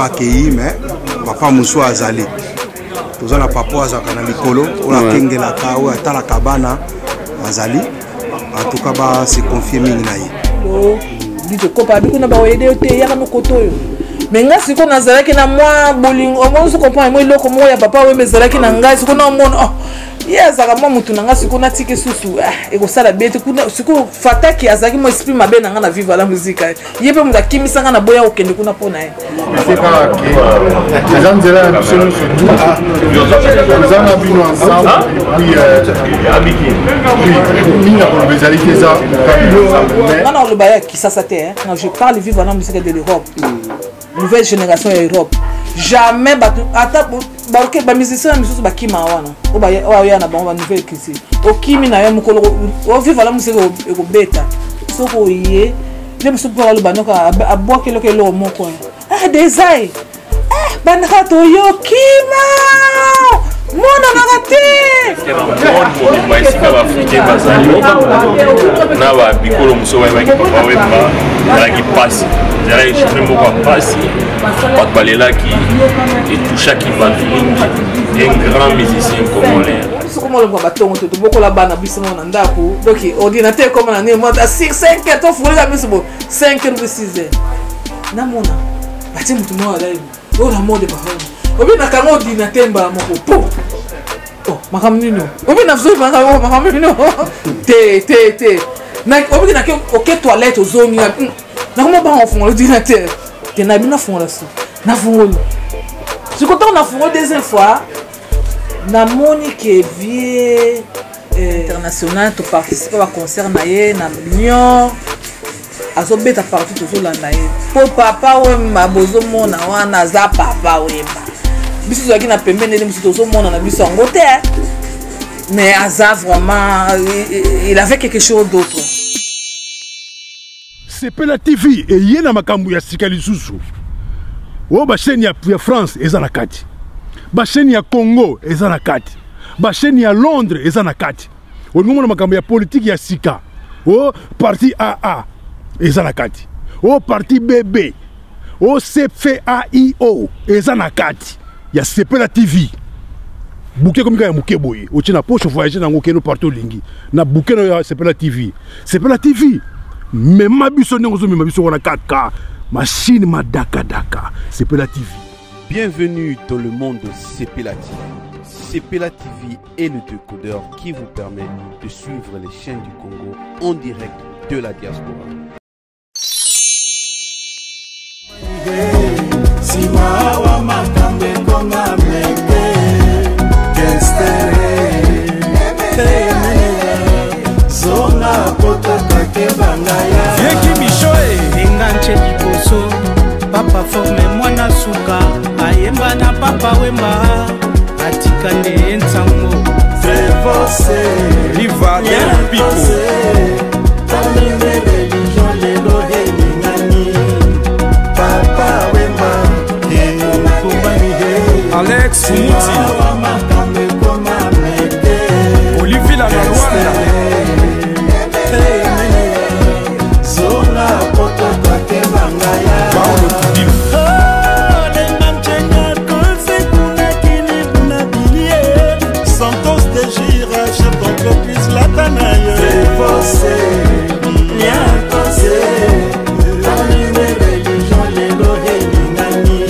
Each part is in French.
pas accueilli, mais papa Moussou Azali. Tous les papas Azaka na Mikolo, on a Kenge la Kao, ta la cabana Azali. En tout cas, c'est confirmé naïe. Oh, dit que papa, dit qu'on a pas aidé au thé, y a un coton. Mais là, si on a Zala qui n'a moins bowling, au moins on comprend. Moi, il loco moi, y a papa ouais, mais Zala qui n'a pas, si on a un monde. Yes, à la maman, tu n'as pas ce que sous et au salaire, ce que Fata qui a zaki m'exprime ma belle à vivre à la musique. Il y a même la Kim Sangana Boya au Kenya. C'est pas ok. Les gens de la Nation, surtout, nous en avons vu ensemble. Oui, oui, les alliés, ça, quand le bail qui s'assattait, quand je parle vivre à la musique de l'Europe, nouvelle génération Europe. Jamais battu baroke ba musicien misusu ba kima wana obaye oyana ba ba nouvelle kisi okimi na yo mukolo o viva la musique o beta soko ye le musu pour le banoka aboke loke lo moko ah desai ah banato yo kima mona na raté c'est bon mon moi sika ba fuje bazalio na ba bikolo muso wa ba ki papa Wemba na ki passe j'allais je suis moko passe Patbalela qui est touché qui va devenir un grand musicien congolais. Comment le bateau te beaucoup la banane bisou mon andako. Donc ordinateur comme l'année moi 5 4 fois la bisou 5 ou 6 ans. Na mona. Bati mutu moi là. Oh la mode ba ho. Obi na kango ordinateur ba moko. Oh makamni no. Obi na zo ba ho makamni no. Té. Na obi na ke ok toilette aux zones. Na comment ba enfant ordinateur. Je suis content de faire des fois. Na monique vie international to participer au concert naé na Lyon. Azo beta partout toujours là naé. Po papa Wemba bozo mona wana za papa Wemba. Biso zaki na Pembe ndele musu tozo mona na biso ngote. Mais Aza vraiment il avait quelque chose d'autre. CPE la TV et yena makambu ya sika lisusu. O ba chaîne ya France eza na kati. Ba chaîne ya Congo eza na kati. Ba chaîne ya Londres eza na kati. O ngomona makambu ya politique ya sika. O parti AA eza na kati. O parti BB. O CFAIO eza na kati ya CPE la TV. Bouquet comme ya muke boye. O tina poche voyager nango keno partout lingi. Na bouquet ya CPE la TV. CPE la TV. Mais ma buissonne, on a 4K. Machine, ma daka. CPE la TV. Bienvenue dans le monde de CPE la TV. CPE la TV est le décodeur qui vous permet de suivre les chaînes du Congo en direct de la diaspora. Vieux qui michoé, enganche du poso, papa formé moi na souka, ayemba na papa Wemba, atikande ensango, trevose, riva et pico, tamine religion les lohe ningani, papa Wemba, et kumani Alex Mouti, Olivier la Rwanda.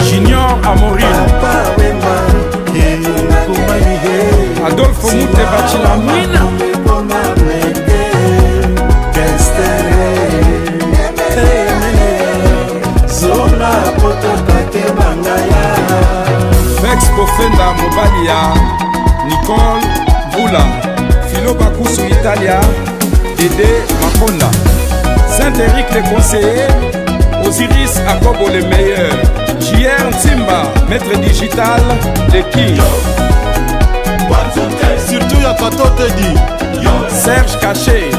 Junior Amorim Adolphe Moute Bachilamina Vex Bofenda Mobalia Nicole Boula Philo Bakusu Italia Dédé Makonda, Saint-Éric les conseillers, Osiris Akobo les meilleurs, J.R. Ntimba, maître digital, les kings. Surtout y'a Pato Teddy, Serge Caché,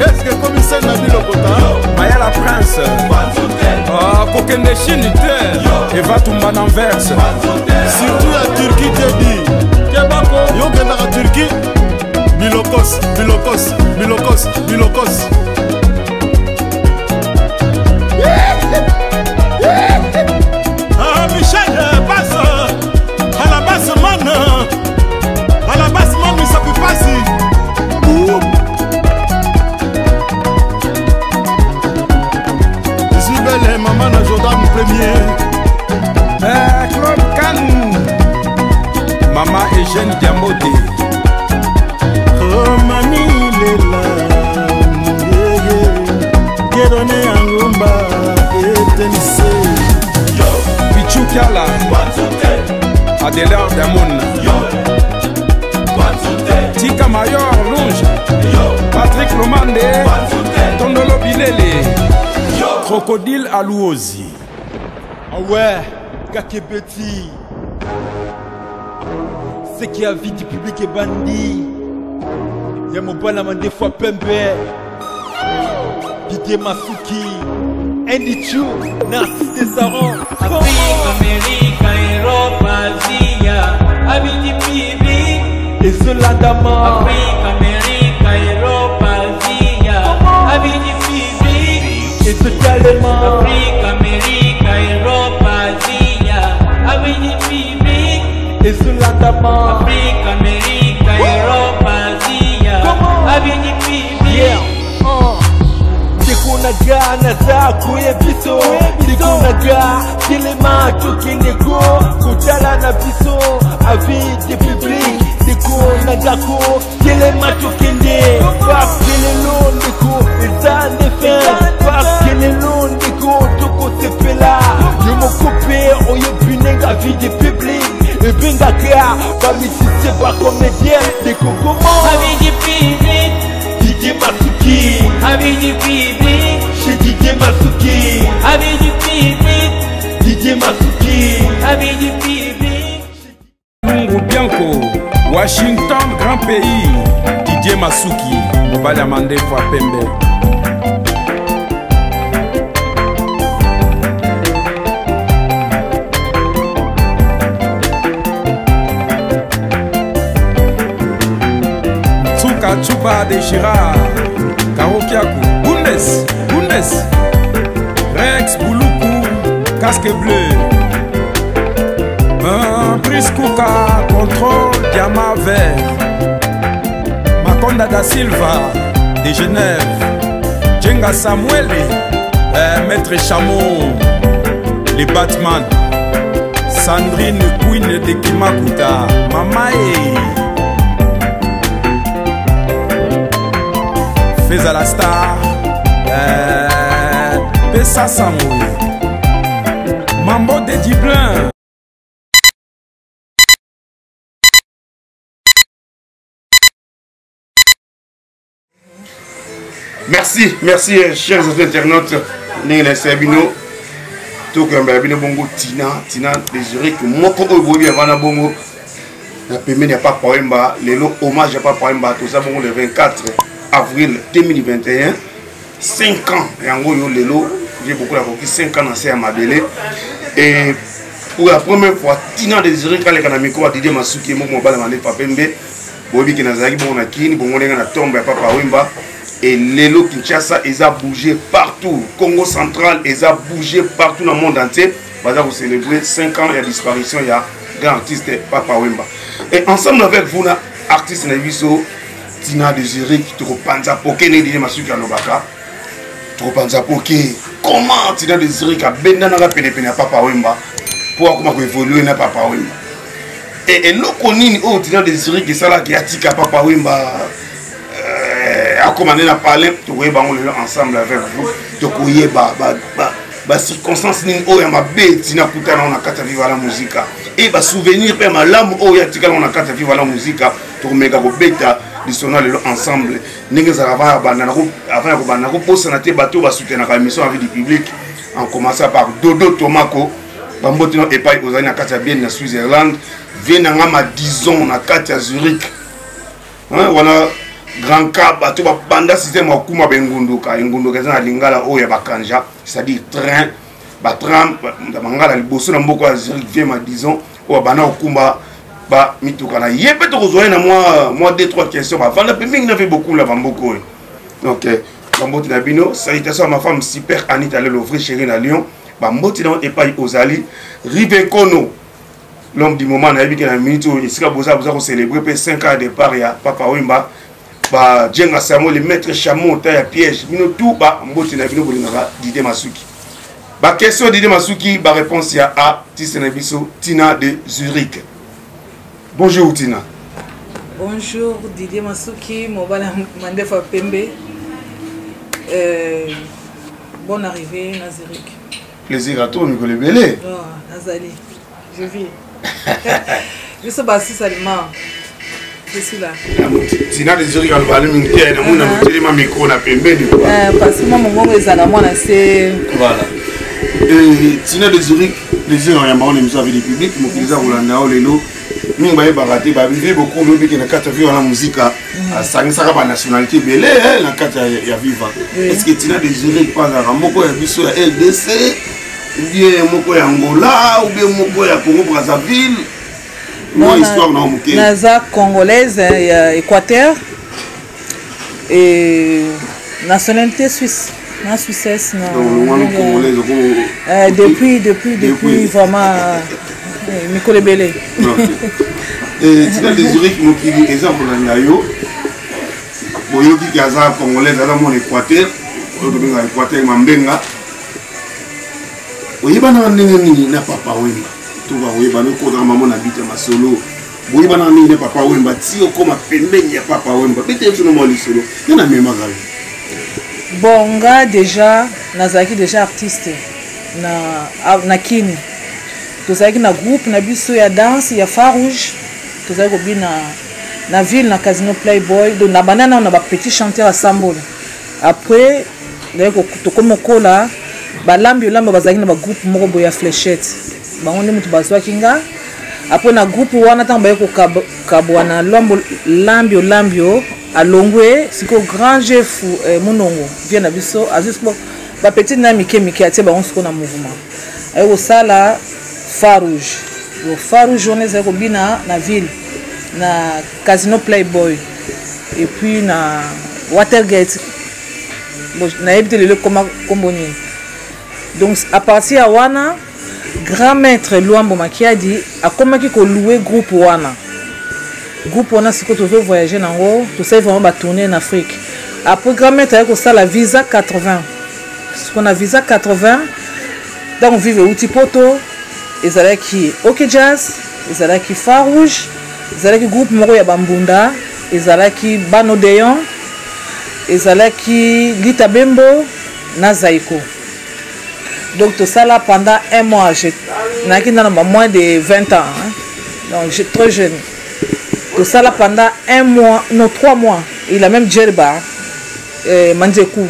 est-ce que commissaire Nabil Okota, Maya la Prince, Kokende Chinite, Eva Toumba Nanverse. Surtout y'a Turquie Teddy, Kebako, Yogendara Turquie. Milokos. premier. Claude Canou, Maman Eugène Diamoté. Oh, Mamie Léla, Kédoné Angomba, et Tennessee. Yo, Pichou Kala, Adélard Damoun. Yo, Tika Mayor Louge. Yo, Patrick Lomande. Tondolo Bilele. Yo, Crocodile Alouozi. Ah ouais, Kake Petit. C'est qui a AVIS DU PUBLIC et bandit. Y'a mon banamande des fois Pembe. Didier Masuki. Andy Chou. Narcisse des Arons. Afrique, Amérique, Europe, Asie. AVIS DU PUBLIC. Et cela d'amant. Afrique, Amérique, Europe, Asie. AVIS DU PUBLIC. Et ce talent. Afrique, Amérique, Europe, Asie. AVIS DU PUBLIC. Et cela d'amant. Afrique, Amérique, Europe, Asie. AVIS DU PUBLIC. Tekuna ga na zako ebiso. Tekuna ga kilema chokinego. Kutala na biso. AVIS DU PUBLIC. Tekuna gako kilema chokinde. Bak kilelo ndiko ezane fin. Bak kilelo ndiko toko tepela. Yomo kope oyo binenga AVIS DU PUBLIC. Et bien d'accord, pas musicien, pas comédien, des cocomons. AVIS DU PUBLIC, Didier Masuki. AVIS DU PUBLIC, chez Didier Masuki. AVIS DU PUBLIC, Didier Masuki. AVIS DU PUBLIC. Mungu Bianco, Washington, grand pays. Didier Masuki, on va demander pour Pembe. Chuba de Girard, Karokiaku, Bundes, Bundes, Rex, Bouloukou, Casque Bleu, Priscouka, Contrôle, Diamant Vert, Makonda da Silva, de Genève, Djenga Samuel, Maître Chameau, les Batman, Sandrine Queen de Kimakuta, Mamae. Fais à la star, Pessa Samou, Mambo de Dublin. Merci, merci, chers internautes. Les Sabino, tout comme Babino Bongo, Tina de Zurich, Moko Obobi avant la Bongo. La Pembe n'est pas Papa Wemba, les lots hommage n'est pas Papa Wemba, tout ça, Bongo le 24. Avril 2021, 5 ans, et en gros, j'ai beaucoup d'avocat, 5 ans dans CMABL. Et pour la première fois, Tina de Zurich, quand les Canamico a dit Masuki, mon bal à Papa Pembe, Bobi Kinazaki, Bonakin, Bongonega, la tombe à Papa Wemba, et Lelo Kinshasa, ils ont bougé partout, Congo central, ils ont bougé partout dans le monde entier. Voilà, vous célébrez 5 ans et la disparition, il y a grand artiste Papa Wemba. Et ensemble avec vous, l'artiste Naviso. Tina de Zurich, trop panzapoké, Didier Masuki à l'obaka. Trop panzapoké. Comment Tina de Zurich a bendanara pénépéné à Papa Wemba pour comment évoluer à Papa Wemba. Et l'oconine, oh, Tina de Zurich, et ça là qui a tika Papa Wemba a commandé la palette, tu vois, on le ensemble avec vous. Tu vois, bah, circonstance, oh, y'a ma bête, Tina Koutana, on a quatre vivre à la musique. Et bah, souvenir, ma lame, oh, y'a tika, on a quatre vivre à la musique. Tu vois, méga bêta. Ensemble, nous avons la mission AVIS DU PUBLIC, en commençant par Dodo Tomako, Bambotinao et Paille Ozani, en Suisse-Irlande, Vénangama, Dizon, en Zurich, voilà, Grand Cap, Banda Système, Okuma Bengunduka, Ngunduka, Lingala, Oya Bakanja, c'est-à-dire train, Batram, Mangala, Bosso, Namboko, Zurich, Véma, Dizon, Oabana, Okuma. Bah, Mitoukana, il y a peut-être moi 2-3 questions. Avant la première, il y avait beaucoup là, beaucoup. Donc, Bambotinabino, salutations à ma femme super Anita Lelovry, chérie à Lyon. Bambotinao et Paille Azali, Rivekono, l'homme du moment, on a vu qu'il y a une minute où il sera beau à vous célébrer 5 ans de départ, il y a Papa Wemba, Djenga Samo, les maîtres Chameau, taille à piège, tout, Bambotinabino, vous l'avez dit, Masuki. La question de Didier Masuki, la réponse est à Tina de Zurich. Bonjour Tina. Bonjour Didier Masuki, je suis Pembe. Bonne arrivée à Zurich. Plaisir à toi, Nicolas Belé. Azali, je vis. Je suis bassi seulement. Je suis là. Tina de Zurich, elle va aller m'inquiéter. Elle va micro na Pembe. Parce que moi, je suis là. Voilà. Tina de Zurich, les gens ont une émission avec le public, ils ont des gens qui ont raté, ils ont beaucoup de gens qui ont vu la musique, ça a une nationalité, mais là, il y a vivant. Est-ce que Tina de Zurich parle à Moko, il y a Bissou, il y a LDC, ou bien Moko, il y a Angola, ou bien Moko, il y a Congo, Brazzaville? Moi, histoire, non, Moko. Naza congolaise, il y a Équateur, et nationalité suisse. Non, Suisse, non. Donc, depuis vraiment. Nicolas Belé. Tina de Zurich, qui exemple, qui a Congolais, mon Équateur, Mambenga. Vous na Papa Wemba. Tout va, vous maman habite ma solo. Vous voyez, Papa Wemba, si vous comme Papa Wemba, solo. Il y a même Bonga déjà, Nazaki déjà artiste, na Kini, Tozaki na groupe, na biso ya danse, ya Farouge, Tozaki obi na ville, na casino Playboy, donc na banana on a ba petit chanteur à Sambol. Après, d'ailleurs tokomoko la, ba lambi lambi bazaki na ba groupe moko boya Flechette, ba on est mutu bazwa kinga. Après na groupe wana tant ba ko kabwana lombo lambi lambi à Longwe, c'est qu'au grand chef Monongo vient à Bissot, à juste ma petite namike mike a tiré on se connaît mouvement. Et au sala Farouge, au Farouge journée c'est qu'on na ville, na casino Playboy et puis na Watergate. Bon, na évité le comment combiner. Donc à partir à Wana, grand maître Louambo Maki a dit à comment qu'il faut louer groupe Wana. Groupe on a ce que tu veux voyager en haut, tu sais vraiment tourner en Afrique. Après grand-mère tu as la visa 80. Ce qu'on a visa 80, donc on vivait au Tipoto, ils allaient qui Ok Jazz, ils allaient qui Farouge, ils allaient qui groupe Moroya Bambunda, ils allaient qui Banodéon, ils allaient qui Gitabembo, na Zaiko. Donc tout ça là pendant un mois, j'ai moins de 20 ans, hein. Donc j'ai trop jeune. Tout ça là pendant un mois, non 3 mois, il a même Djerba Mandzekou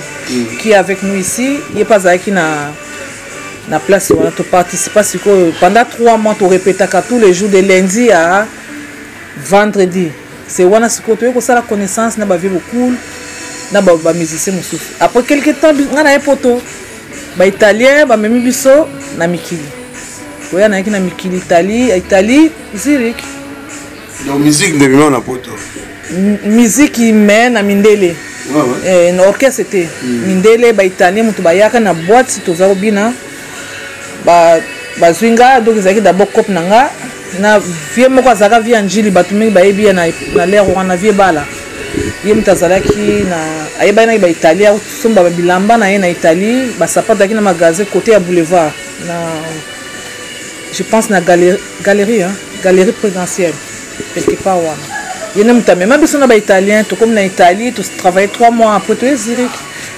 qui est avec nous ici. Il n'est pas avec na place où on participe parce que pendant 3 mois, on répète tous les jours de lundi à vendredi. C'est wana sikoto que ça la connaissance n'a pas vu beaucoup, n'a pas musicien musou. Après quelques temps, on a un poteau, bah italien, bah même biso, na mikili. Oui, on a qui na mikili Italie, Zurich. Donc musique de Milan à Poto. Musique humaine à Mindele. Un orchestre c'était Mindele, bah italien, mutu bayaka na boîte to zarobina. Bah zwinga donc zaki d'abord cop nanga na vie moko zaka vie anjili batumi ba ebi na l'air wana vie bala. Ye mtazalaki na ayeba na ba italien ou somba ba bilamba na ye na Italie, ba sapata ki na magasin côté à boulevard na je pense na galerie hein, galerie présidentielle. Quelque part, il y a même si on est italien, tout comme en Italie, tout travaille 3 mois après tout Zurich.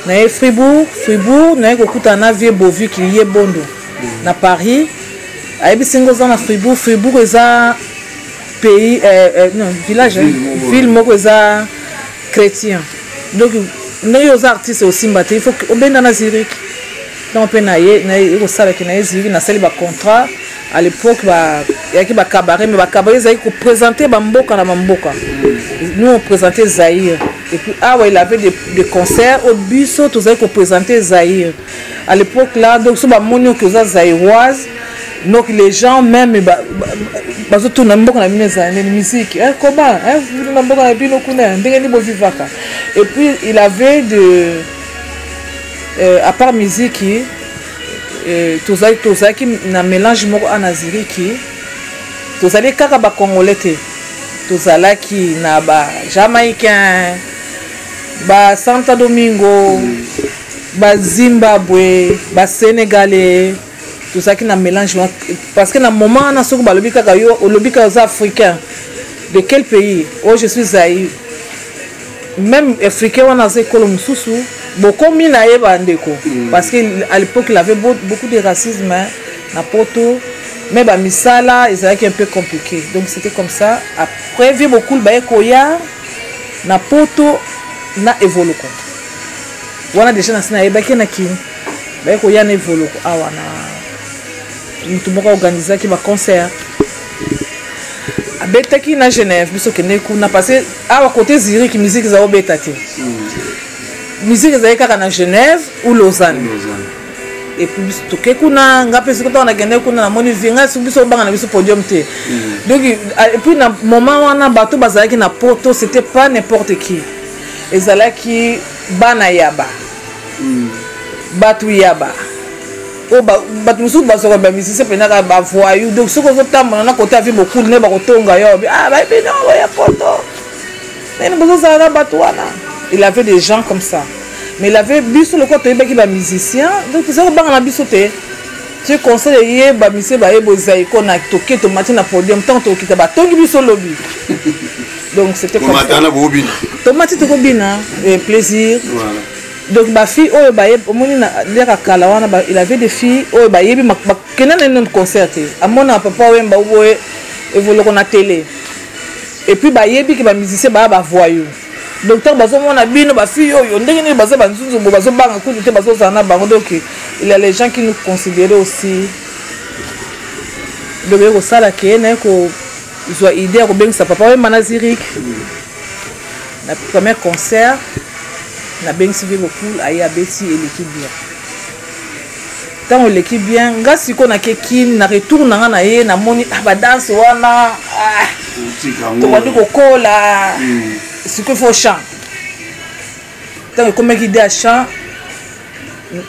On est Fribourg, on est au coup d'un avion Beauvu qui y est bon. Na Paris, à Ebisingozan à Fribourg est un pays, non village, ville mogosa chrétien. Donc nos artistes aussi battent. Il faut qu'on vienne dans Zurich. Donc on peut nailler au salaire qui naille Zurich, na celle bas contrat. À l'époque, il y a qui cabaret, mais cabaret, c'est qu'on présentait Bamboka na Bamboka. Nous, on présentait Zahir. Et puis, il avait des concerts au bus, tout ça, qu'on présentait Zahir. À l'époque, là, donc, sur Bamonio, que ça, Zahiroise, donc les gens, même, parce que tout le monde a mis les musiques. Comment et puis, il avait de. À part musique, tous ceux qui na mélange moko ana Zurich tous allez kaka ba congolais tous allez qui na ba jamaïcain ba Santo Domingo ba Zimbabwe, ba Sénégalais, tout ça qui n'a mélange parce que dans le moment on a sur ba lobika kayo, lobika aux africains. De quel pays? Oh, je suis Zaï. Même africain on a Zaiko mususu, beaucoup mina yeba ndeko parce que à l'époque il avait beaucoup de racisme hein, na poto. Mais bah misala, ils avaient un peu compliqué. Donc c'était comme ça. Après vu beaucoup le baïe koya, na poto na évolué. Wana déjà na sina ebaki na kin. Baïe koya na évolué. Ah wana. Nous tout moko organiser qui va concert. A beta ki na Genève, biso kene ku na passé à côté Zurich musique za obeta ti. Musique za kaka na Genève ou Lausanne. Et puis tout que kuna ngape sikoto na gende kuna na moni vinga subiso banga na biso podium te. Donc et puis na moment wana bato bazalaki na poto c'était pas n'importe qui. Ezalaki bana yaba. Batu yaba. O batu musu bazoko ba misise penaka ba voyou donc soko zotamba na côté avi beaucoup ne ba kotonga yo ah ba bino ya poto. Mais bozo za batu wana. Il avait des gens comme ça. Mais il avait biso le côté qui ba musicien donc ça ba na biso te tu conseiller ba musicien ba yebo Zaiko na toquer to matin na podium tant to kita ba tongi biso lobby donc c'était comme ça na bobina tomati to bobina plaisir voilà donc ba fille o ba yebo moni na leka kala wana il avait des filles o ba yebi kenana non concert amona Papa Wemba o e volo ko na télé et puis ba yebi ki ba musicien ba voyou. Docteur Bazomona Bino Bafi, on dégaine Bazaban Zumbo Bazobang, un coup de Bazozana Bandoki. Il y a les gens qui nous considéraient aussi. Le au Sala qui est né, qu'ils ont idée au bien sa papa, Wana Zurich. La première concert, la bien suivie au pool, Aya Betty et l'équipe bien. Tant que l'équipe bien, grâce à qu'on a quelqu'un, on retourne à la monnaie, à la danse, Wana, on va dire au col. Ce qu'il faut chant. Tant que comme il dit à chant,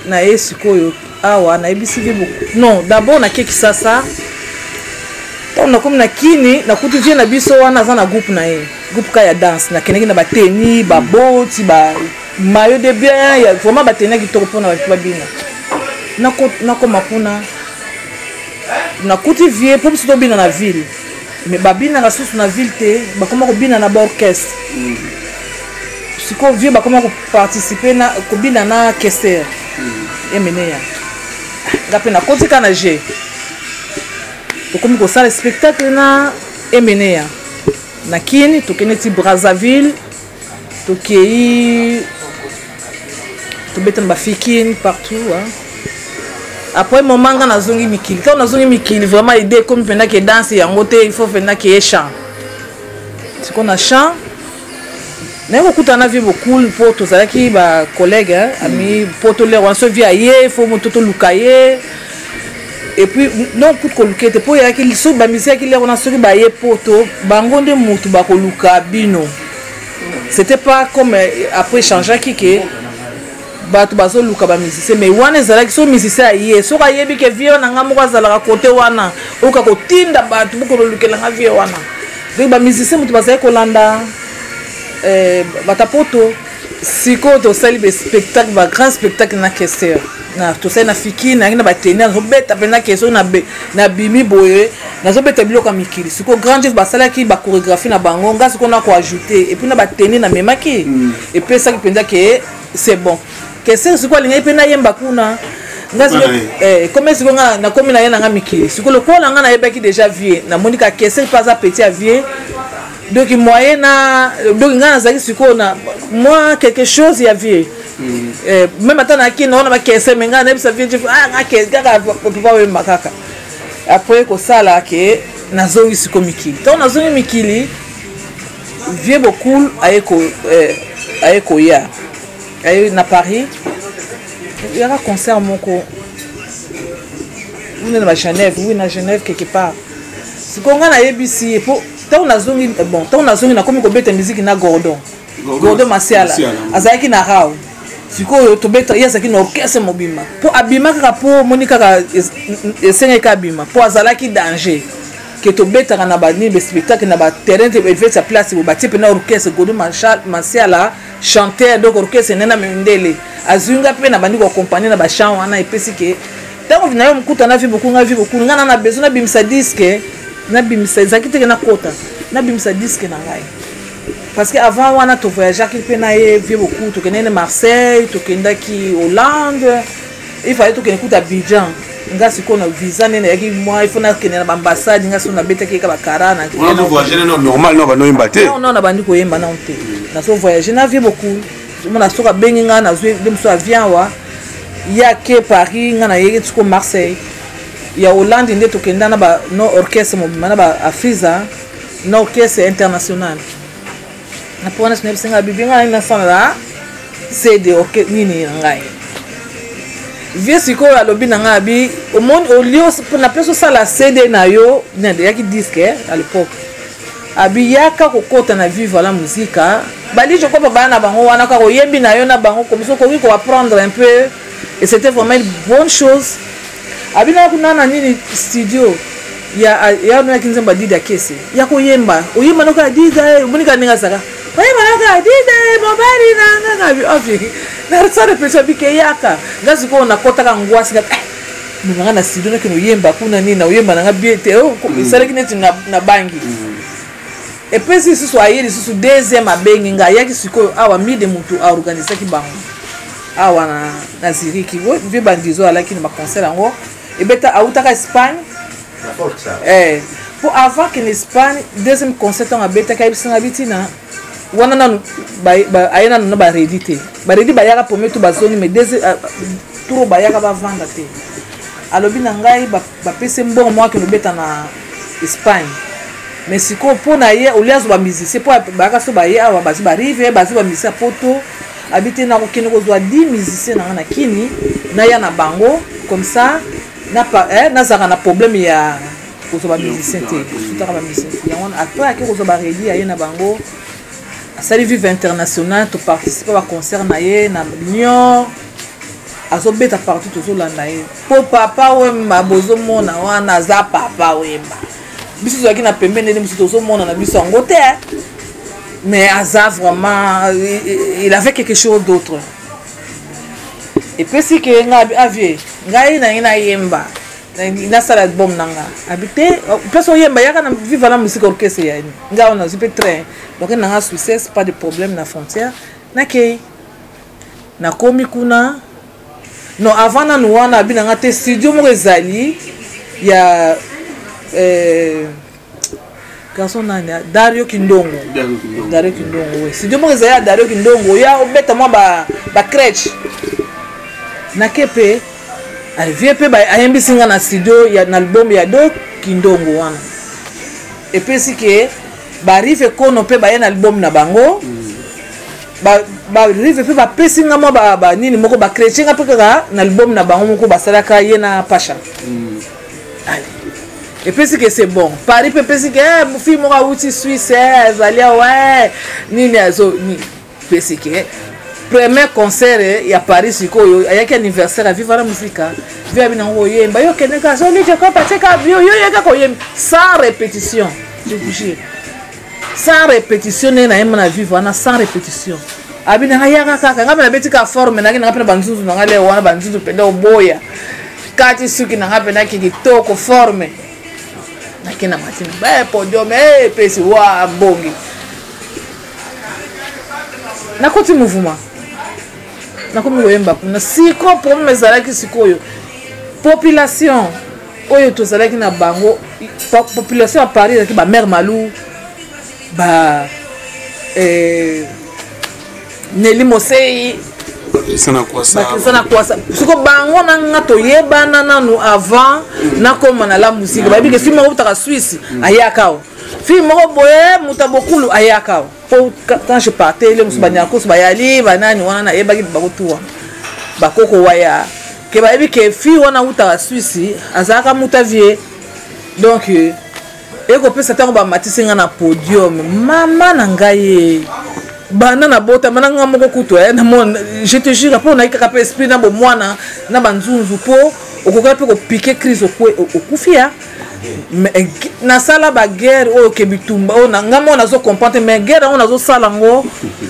nae sikoyo awa nae bisivi beaucoup. Non, d'abord na keki sasa. Tant na comme na kini na kutujie na biso wana za na groupe nae. Groupe ka ya danse na keneki na ba tennis, ba boti, ba maillot de bain, ya vraiment ba tennis ki tokopona ba tubabina. Na koma kuna na kutujie pour se tobina na ville. Mais babina rassous na ville té ba comment bina na orchestre si qu'on vient ba comment participer na bina na orchestre et mené ya rapé na côté canager donc comme ça le spectacle na et mené ya na kini to keneti Brazzaville to kei to beten ba fikine partout hein. Après mon manga na zongi mikili quand na zongi mikili vraiment idée comme fena que danse et ngoté il faut fena que chant c'est qu'on a chant mais beaucoup t'en a vu beaucoup pour tous ceux qui ba collègues amis pour tous les on se vit ailleurs faut monter tout lukayer et puis non coup de colquette pour y a qui sont ba misère qui les on a sur ba y pour tout bangonde mutu ba koluka bino c'était pas comme après changer qui que bato bazo luka ba misise mais wana zala ki so misise aye so ka yebi ke vie na ngamu kwa zala ka kote wana uka kotinda bato buko lukela nga vie wana de ba misise mutu baza ko landa batapoto siko to sali be spectacle ba grand spectacle na kester na to sali na fiki na ngina ba tenir robeta pena keso na be na bimi boye na zo beta biloko mikili siko grand ba sala ki ba chorégraphie na bango nga siko na ko ajouter et puis na ba tenir na memaki et puis ça ki penza ke c'est bon. Qu'est-ce que c'est quoi les pénalités bakuna? Comment est-ce qu'on a na comme na yena ngamiki? C'est que le quoi l'anga na ebaki déjà vieux. Na monika qu'est-ce pas à petit à vieux. Donc moyen na donc ngana zaki c'est qu'on a moi quelque chose ya vieux. Même attend na kino na ba qu'est-ce mais ngana ça vient tu ah qu'est-ce gaga papa we makaka. Après ko sala ke na zongi c'est komiki. Donc na zongi mikili vieux beaucoup ayeko ya. À Paris, il y a un concert à Moko. Vous êtes à Genève, vous êtes à Genève quelque part. Si on a ABC, tant on a zone, bon, tant on a zone, on a comme une musique na Gordon. Gordon Martial, Azali na Rao. Si on tombe, il y a ce qui n'orchestre Mobima. Pour Abima, pour Monica, et Sénéka Bima, pour Azali danger. que tu mets un abonné, le spectacle n'a pas terrain, tu fais sa place, tu bâtis pendant l'orchestre, Godou Manciala, chanteur, donc orchestre, Nena Mendele, Azunga, puis n'a pas nous accompagner, n'a pas chant, on a épicé que. Tant qu'on a beaucoup, on a vu beaucoup, on a vu beaucoup, on a besoin de bimsa disque, n'a bimsa, Zaki, tu n'as quota, n'a bimsa disque, n'a rien. Parce qu'avant, on a tout voyagé, qui peut n'aille beaucoup, tu connais Marseille, tu connais qui Hollande, il fallait que tu écoutes Abidjan. Il faut que l'ambassade soit normal. On a voyagé normal, on a voyagé. Non, non, on a voyagé. On a voyagé beaucoup. On a voyagé, on a voyagé. Il y a que Paris, il y a Marseille. Il y a Hollande, il y a un orchestre à Frisa, un orchestre international. C'est des orchestres. Vieux si quoi lobby n'angabi au monde au lieu pour la personne ça la CD nayo n'importe qui disque à l'époque habillé car au côté on a vu voilà musique bali je crois pas na bango wana car au yébi nayo na bango comme ça qu'on va apprendre un peu et c'était vraiment une bonne chose habillé là qu'on a dans le studio il y a nous qui nous sommes dit d'acquiescer il y a quoi yéba au yéba nous qu'a dit d'ailleurs moni qu'a négé ça oui malaka dide mobali nanga bi ofi na tsara pesa bikeyaka ngazi ko na kota ka ngwasi ka munanga na sido na kinoyemba kuna nini na uyemba nanga biete o komisa lekine na bangi et puis si soyeli si deuxième abengi nga yaki siko awa mide mutu a organiser ki bango awa na Ziriki wo vi bandizo ala ki na concert ngo et beta auta ka Espagne na força eh pour avant que en Espagne deuxième concert on a beta ka ibsanga bitina wana nanu ayena nanu ba redite bayaka pomé to bazoni mais des trop bayaka ba vanga te alobi na ngai ba pese mbongo moi que lobeta na Espagne mais siko pona ye oliazo ba musicien po bayaka so baye awa bazi ba rive bazi ba musicien poto habite na kokene ko zwa 10 musiciens na kini na ya na bango comme ça na pa na zaka na problème ya ko so ba musicien te tout ka ba musicien ya wana après aké ko so ba redi ayena bango Azali vive international, tu participes à concert naie, na Lyon, azobeta partout toujours là naie. Po Papa Wemba bozomo na wana za Papa Wemba. Biso zaki na Pembe ne biso bozomo na biso ngote. Mais Azali vraiment, il avait quelque chose d'autre. Et puis si que ngabi avie, ngai na yemba, na salade bombe nanga. Habité, personne yemba yaka na vive la musique orchestre ya ni. Nga wana zipe train. Donc, on a un succès, pas de problème dans la frontière. On a commis Kuna. Non, avant, on a un studio où Azali. Il y a. Dario Kindongo. Dario Kindongo, oui. Studio où Azali, Dario Kindongo. Il y a obétement la crèche. On a un peu. Il y a un album, il y a deux Kindongo. Et puis, c'est que. Barive kono pe ba yen album na bango ba rive pe ba pesinga mo ba nini moko ba crechinga pe ka na album na bango moko ba salaka yena pasha et puis que c'est bon Paris pe pesi que fi mo ka uti Suisse Azali ouais nini azo ni pesi que premier concert ya Paris siko ayaki anniversaire a vivre la musique via binango yemba yo keneka zo ni je ko pateka bio yo yaka ko yem sans répétition je vous jure sans répétition na yema na vivre wana sans répétition abina hayaka kaka ngabe na betika forme na ngapena banzuzu na ngale wana banzuzu penda oboya kati suki na ngapena kitoko forme na kina matina ba podium eh pesi wa bongi na koti mouvement na komi oyemba na siko problème zala ki sikoyo population oyo to zala ki na bango population à Paris ki ba mère malou bah Nelly Mosei ça n'a quoi ça parce que bango nanga toyeba nana nous avant na comme na la musique ba bi que film au ta Suisse ayakao film au boye mutabokulu ayakao quand je partais les musbania ko bayali banani wana eba ki bakotua bakoko waya ke ba bi que fi wana au ta Suisse azaka mutavie donc et qu'on peut s'attendre à Matisse na podium maman nangaye banana bota mananga moko kuto na mon je te jure après on a ikaka pe esprit na bomwana na banzunzu po okoka pe ko piquer crise au kufia mais na sala ba guerre o kebitumba o na ngamo na zo comprendre mais guerre on a zo sala ngo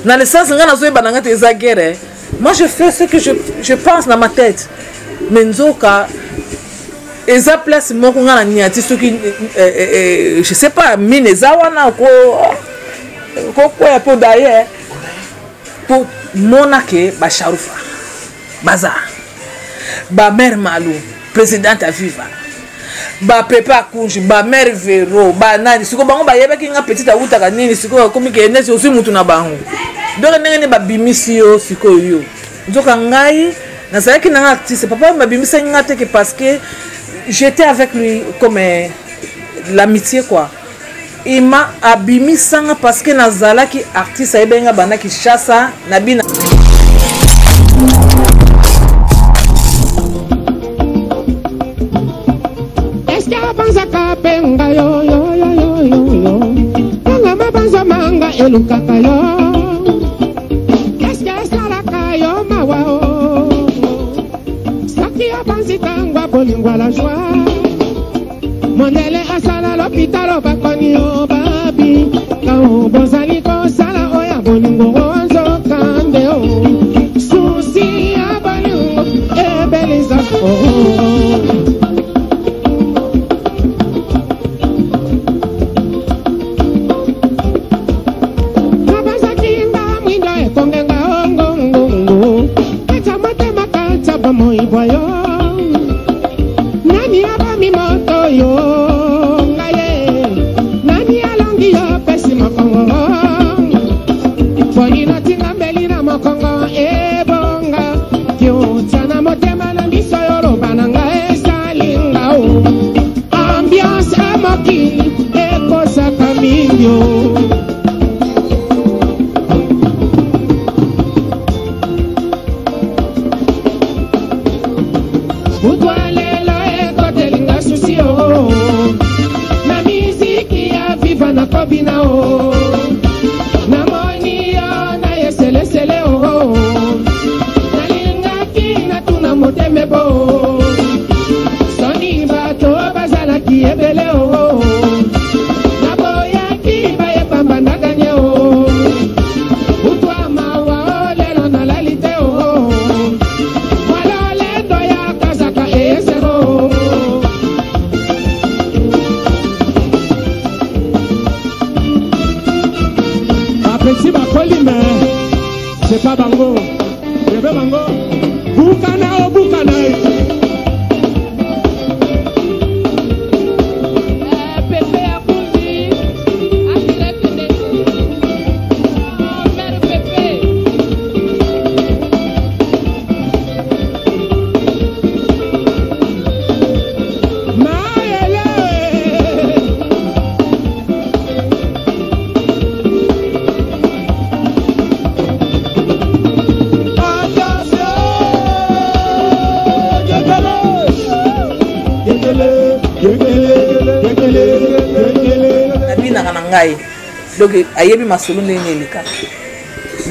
na le sens ngana zo ba ngate za guerre. Moi je fais ce que je pense dans ma tête mais nzoka et ça place mon ngana niati ce qui je sais pas mine za wana ko ko ko d'ailleurs pour monake ba charufa baza ba mère malou présidente à vivre ba prépa couche ba mère vero ba nani siko bango ba yeba kinga petite awuta kanini siko komi ke nesi osi mutu na bango donc nene ba bimisi yo siko yo nzoka ngai na sayaki na artiste papa ma bimisa ngate que parce que j'étais avec lui comme l'amitié quoi il m'a abîmé sanga parce que nazala qui artiste ayebenga bana ki chassa na bina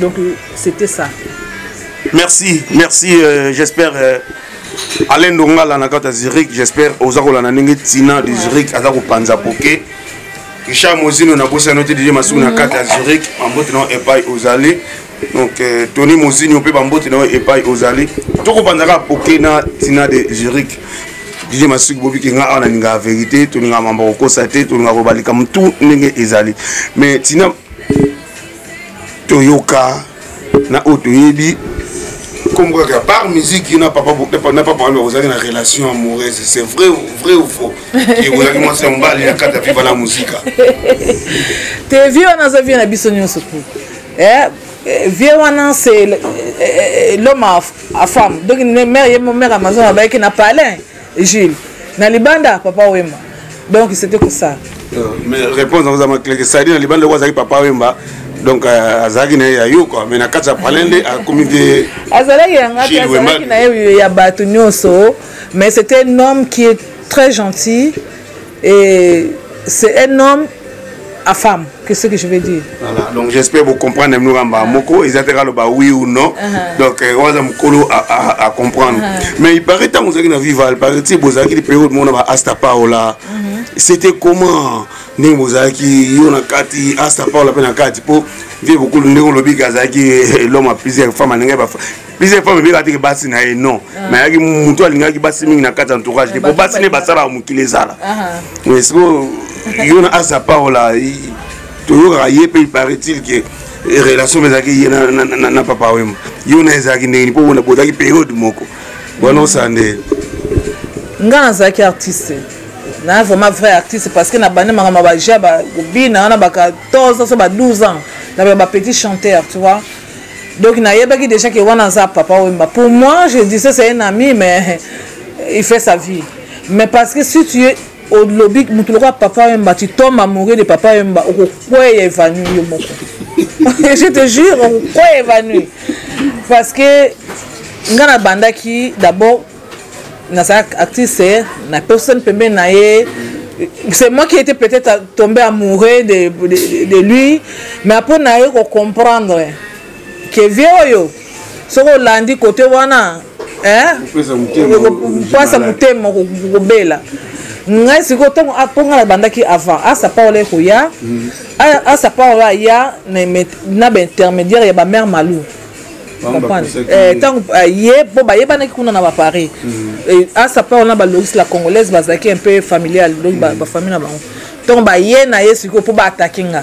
donc c'était ça. Merci, merci. J'espère Alain Donga la nakata Zurich, j'espère Ozako la nanenge Tina de Zurich azako panzapoke. Kisha Mozino na bossa noté Didier Masuki na kata Zurich, Bambotinao epai Ozali. Donc Tony Mozino pe Bambotinao epai Ozali. Toko panzaka poke na Tina de Zurich. Didier Masuki bobi ki nga ana ninga vérité, Tony nga mamba ko saté, Tony nga balika mtu nenge ezali. Mais Tina Toyoka, na Otoyebi, comme quoi par musique, n'a pas parlé aux années de relation amoureuse. C'est vrai, vrai ou faux? Et vous allez commencer à parler de la musique. T'es vieux, on a vu un abissonnion surtout. Vieux, on a c'est l'homme à femme. Donc, mon mère Amazon a parlé Gilles. Dans les bandes, Papa Wemba. Donc, c'était comme ça. Mais réponse à ma clé, c'est-à-dire dans les bandes, on a Papa Wemba. Donc Azali na yayo quoi mais na kata palende a comité Azali ngati Azali na yayo ya batu nyonso mais c'était un homme qui est très gentil et c'est un homme à femme que ce que je vais dire. Voilà, donc j'espère que vous comprenez nous Moko, ils attendent le oui ou non. Donc on a Mokolo à comprendre. Mais il paraît tant que vous avez une vie val, paraît-il vous avez des périodes mon à Astapaola. C'était comment né vous avez on a Kati Astapaola pendant Kati pour vivre beaucoup le néon lobby Kazaki l'homme à plusieurs femmes à l'engagement. Plusieurs femmes vivent avec Bassin et non. Mais avec mon toit l'engagement qui Bassin n'a qu'à entourage. Pour Bassin et Bassara on qui les a là. Mais c'est il y a sa parole là, toujours il paraît-il que les relations avec les Papa Wemba. Il y a des gens qui ne peuvent pas être période. Bon, ça n'est pas. Je suis artiste. Je suis vraiment vrai artiste parce que je suis à 14 ans, 12 ans. Je suis un petit chanteur, tu vois. Donc, il y a des gens qui ont Papa Wemba. Pour moi, je disais c'est un ami, mais il fait sa vie. Mais parce que si tu es au lobby, Papa Wemba, tu tombes amoureux de Papa Wemba, je te jure, parce que ngana banda qui d'abord actrice, la personne peut me naer. C'est moi qui étais peut-être tombé amoureux de lui, mais après naer comprendre que vieux sur le lundi côté wana, hein? C'est quand on apprend la bande qui avant, à sa parole Koya, à sa parole il y a intermédiaire, il y a ma mère Malou. Tant il y a bon bah il y a pas n'importe qui a Paris. À sa parole la congolaise basaki un peu familiale, donc ma famille là-bas. Tant bah il y a naie c'est quoi pour attaquer nga.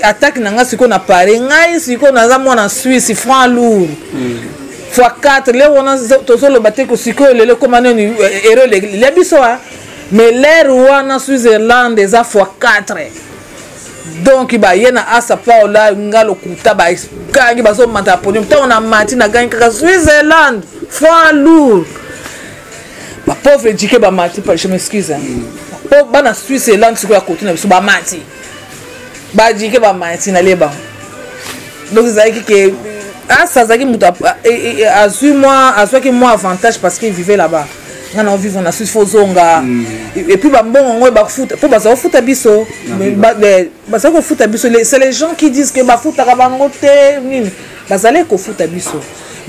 Attaque nga c'est quoi na Paris, nga c'est quoi na zamon en Suisse, franc lourd. Fois 4, là on a tous les bateaux que c'est que le commandant héros les bisouas, mais les rois en Suisse-Irlande des a fois 4. Donc il y a à sa part là ngalo kuta ba quand il baso manta podium tant on a menti na gagne ka Suisse-Irlande fois lourd. Ba pauvre dike ba menti pas je m'excuse. Ba bana Suisse-Irlande c'est quoi côté na biso ba menti. Ba dike ba menti na leba. Donc ça dit que ah, ça a eu moi avantage parce qu'il vivait là-bas. On vivait en Suisse, et puis c'est les gens qui disent que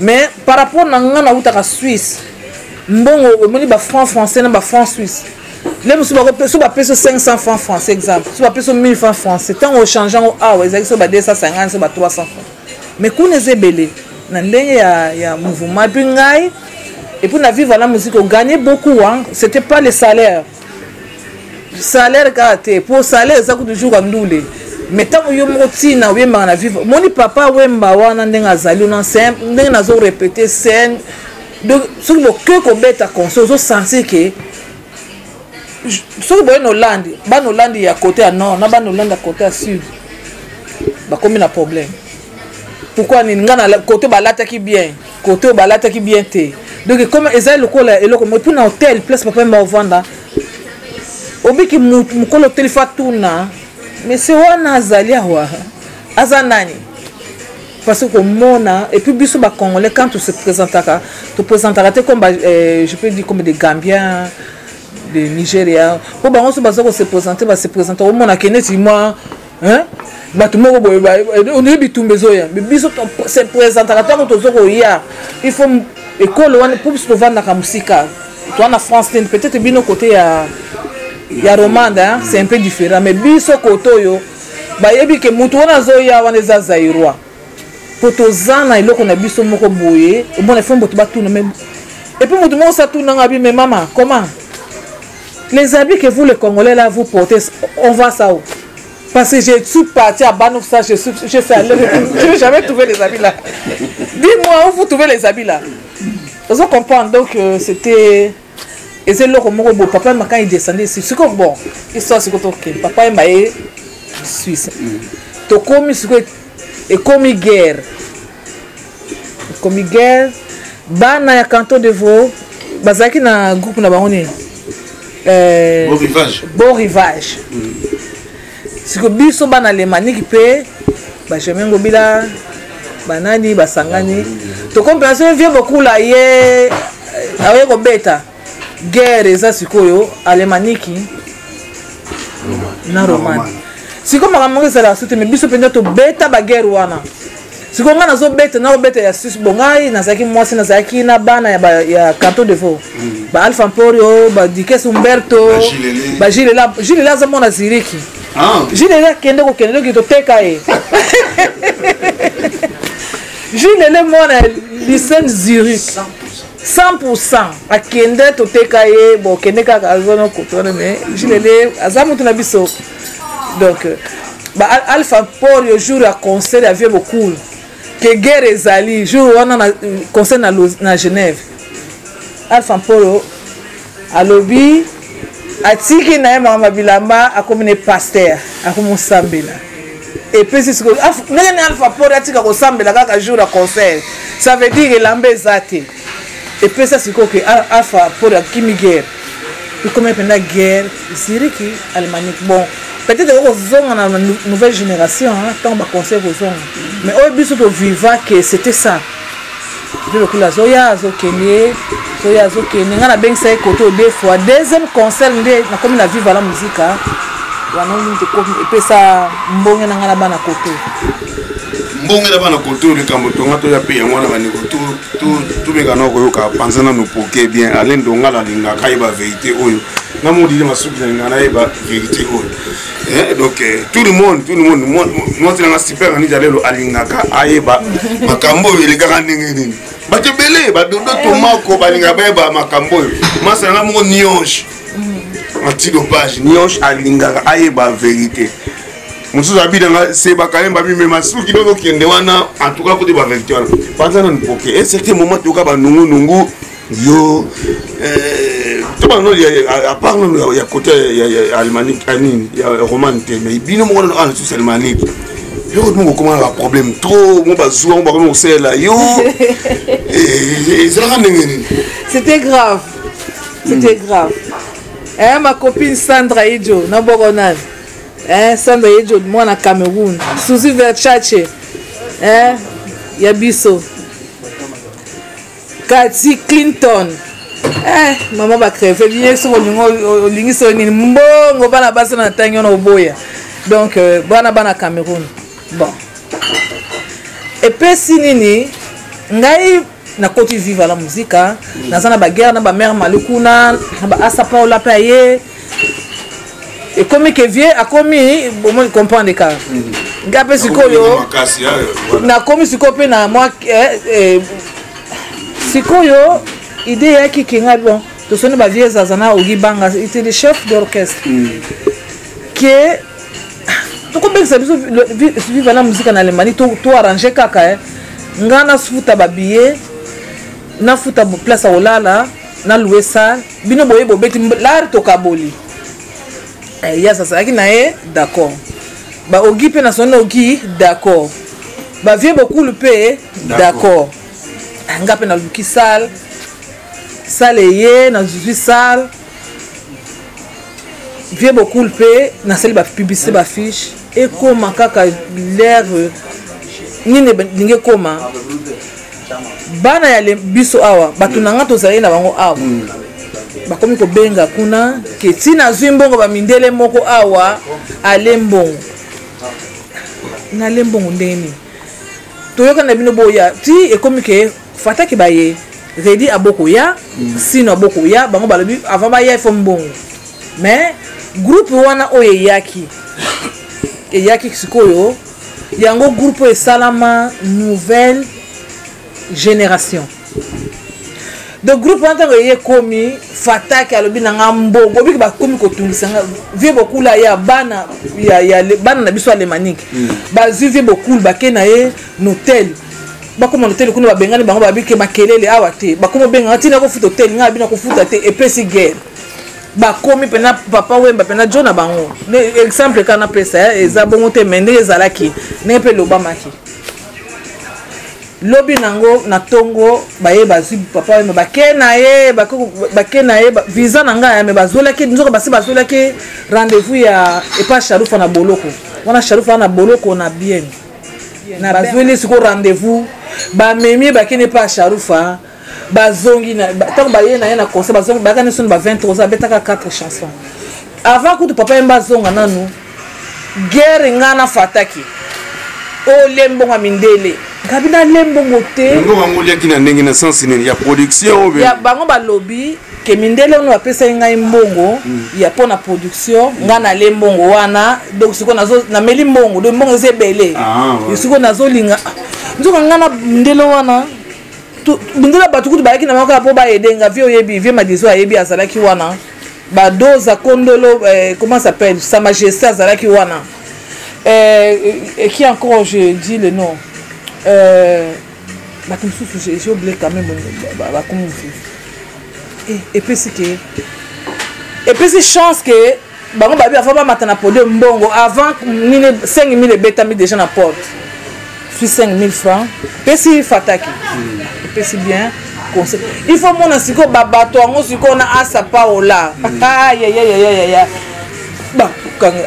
mais par rapport à la Suisse, franc français, franc suisse. Les gens qui ont 500 francs français, exemple, qui ont 1000 francs français, tant au changeant, ils ont 250, ils ont 300 francs. Mais quand on est belé, il y a un mouvement. Et pour vivre la musique, on gagnait beaucoup. Hein. Ce n'était pas les salaires. Le salaire gâté. Pour le salaire, ça coûte toujours à nous. Mais tant que on vivre. Mon papa, on a répété scène. Donc, si vous avez un peu de sensé que si vous avez une Hollande, il y a côté à nord, il y a une Hollande à côté à sud. Il y a un problème. Pourquoi nous avons côté balata qui bien, côté balata qui bien té. Donc comme Ezra le col et le comme pour un hôtel place papa m'a vendre. Obi qui me col hôtel Fatuna, mais c'est Wana Azalia wa Azanani. Parce que mona et puis biso ba congolais quand tu se présentera comme je peux dire comme des Gambiens, des Nigériens. Pour ba on se base qu'on se présenter au mona keneti moi hein. On est bitou mesoya, mais biso c'est présentateur de Zoroya. Il faut école one pour se vendre la musique. Toi en France, peut-être bien côté ya romande, c'est un peu différent, mais biso kotoyo, bah yebi que mutona zoya wana zazairwa. Potozana ilo qu'on a biso moko boye, bon les femmes botba tout même. Et puis mutmo ça tout n'angabi mais maman, comment? Les habits que vous les Congolais là vous portez, on va ça où? Parce que j'ai tout parti à Banouf, ça, je fais aller. Je n'ai jamais trouvé les habits là. Dis-moi où vous trouvez les habits là. Vous comprenez donc c'était. Et c'est là que mon papa, quand il descendait ici, c'est comme bon. Histoire, c'est que papa est suisse. Tu as commis guerre. Commis guerre. Dans le canton de Vaud, il y a un groupe qui est Bon Rivage. Bon Rivage. Si vous avez des Allemands qui paient, vous avez des bananes, des sanganes. Vous comprenez que vous avez beaucoup de guerre, des Allemands qui sont romains. Si comme on ça la soute mais biso pendant to beta baguer wana. Si comme na zo beta na beta ya sus bongai na zaki moi na zaki na bana ya canton de faux. Ba Alpha Polo, ba Dikense Humberto, ba Gilela za mona Ziriki. Ah, Gilela kende ko kende ki to teka e. Gilela mona Dikense Zurich. 100% à kende to teka e bo kende ka azono ko tone mais Gilela azamu tuna biso. Donc, bah, Alpha Port, le jour à conseil, avait beaucoup. Que guerre et Azali, jour où on a conseil à Genève. Alpha Port, à lobby, à Tiki Naïma Mabilamba, à comme une pasteur, à comme on s'ambela. Et puis, c'est ce que Alpha Port a dit qu'on s'ambela à jour à conseil. Ça veut dire qu'il l'ambé zati. Et puis, ça, c'est quoi que Alpha Port a qui me guerre. Et comme il y a une guerre, c'est vrai qu'Allemagne, bon. Peut-être que on a une nouvelle génération, tant qu'on conserve aux hommes. Mais au début, on vivait que c'était ça. On a bien ça deux fois. Deuxième concert, comme la vie va la musique, on a et puis ça, on a un bon donc tout le monde moi c'est un super ami d'aller au Alingaka Aeba Macambo les gars n'engagent bah tu belais bah Dodo Tomako bah Alingaba Macambo moi c'est un amour nianche antidopage nianche Alingaka Aeba vérité mon sous habit dans c'est bah quand même bah mais Masuki qui doit qu'il wana en tout cas côté bah vérité pendant un poke et certains moments tout cas bah nungu yo tout le monde à part il y a côté almanique anine il y a romantique mais bino moi on a tous almanique yo nous comment la problème trop mon bazou on va comme on sait là yo c'était grave hein ma copine Sandra Idjo na Boronal hein Sandra Idjo moi na Cameroun Suzy Verchache hein Yabiso Cathy Clinton. Eh, maman va crever. Bien sûr, on va passer dans la teigne au boya. Donc, bana Cameroun. Bon. Et puis, si nini, ngai na koti vivre la musique, na zana ba guerre, na ba mère malukuna, na ba asapa ou la paye. Et comme que vieux a commis, au moins comprendre les cas. Gabe sikoyo, na commis sikope na moi. Si l'idée est que il était le chef d'orchestre. Qui est. Tu comprends que c'est vivre la musique en Allemagne, tout arrangé, kaka. Ngana fouta ba billet, na fouta place à Olala, na loué ça, bino boye bobeti l'art to kaboli. Eh ya ça ça qui nae d'accord. Ba ogi pe na sonne ogi d'accord. Ba vie beaucoup le pe d'accord. Ngape na luki sale saleye na zuzu sale vieux beaucoup le paix na celle ba publicité ba fiche et comment kaka l'air ni ne dingue comment bana ya le biso awa batunanga to zaye na bango awa ba komi ko benga kuna ke tina zimbongo ba mindele moko awa alembongo na lembongo ndeni to yoka na bino boya ti e komi ke fata ki baye redi abokoya sino abokoya bango balobi avant baye fo mbongo mais groupe wana oyeyaki eyaki sikoyo yango groupe esalama nouvelle génération donc groupe wana tango eye komi fata ki alobi nanga mbongo obi ki bakomi kotungisanga vie bokula ya bana ya bana na biso alemanike bazwi vie bokulu bake na ye notel bakomo notele kuna babengani bango babike makelele awa te bakomo benga tina ko futa hotel nga bina ko futa te epesi guerre bakomi pena Papa Wemba pena John na bango exemple kana pesa eza bongo te mende ezalaki ne pe Louambo Maki lobi nango na tongo baye bazi Papa Wemba bakena ye visa nanga ya me bazolaki nzoka basi bazolaki rendez-vous ya epa Sharufa na boloko wana Sharufa na boloko na bien na razwele siko rendez-vous ba memie ba kene pas Sharufa ba zongi na tant ba yena na concert ba zongi ba kane son ba 23 ans betaka 4 chansons avant que Papa Wemba zonga nanu guerre ngana fataki o lembo mindele kabina lembo moté ngoma ngulia kina ndenge na sens ni ya production ya bango ba lobby ke mindele ono apesa ngai mbongo ya pona production ngana lembongo wana donc siko nazo na meli mbongo de mbongo zebele siko nazo linga nzoka ngana ndelo wana ndela batukutu ba kina mako po ba edenga vie oyebi vie madiso ayebi asala ki wana Badoza Kondolo, comment s'appelle Sa Majesté Azalaki Wana. Et qui encore, je dis le nom. J'ai oublié quand même. Et puis c'est que. Et puis c'est chance que. Avant que 5 000 bêta mis déjà dans la porte. Sur 5 000 francs. Et puis c'est fataki. Et puis c'est bien. Il faut mon asiko babato on se connaît à sa paola. Aïe aïe aïe aïe aïe. Bah,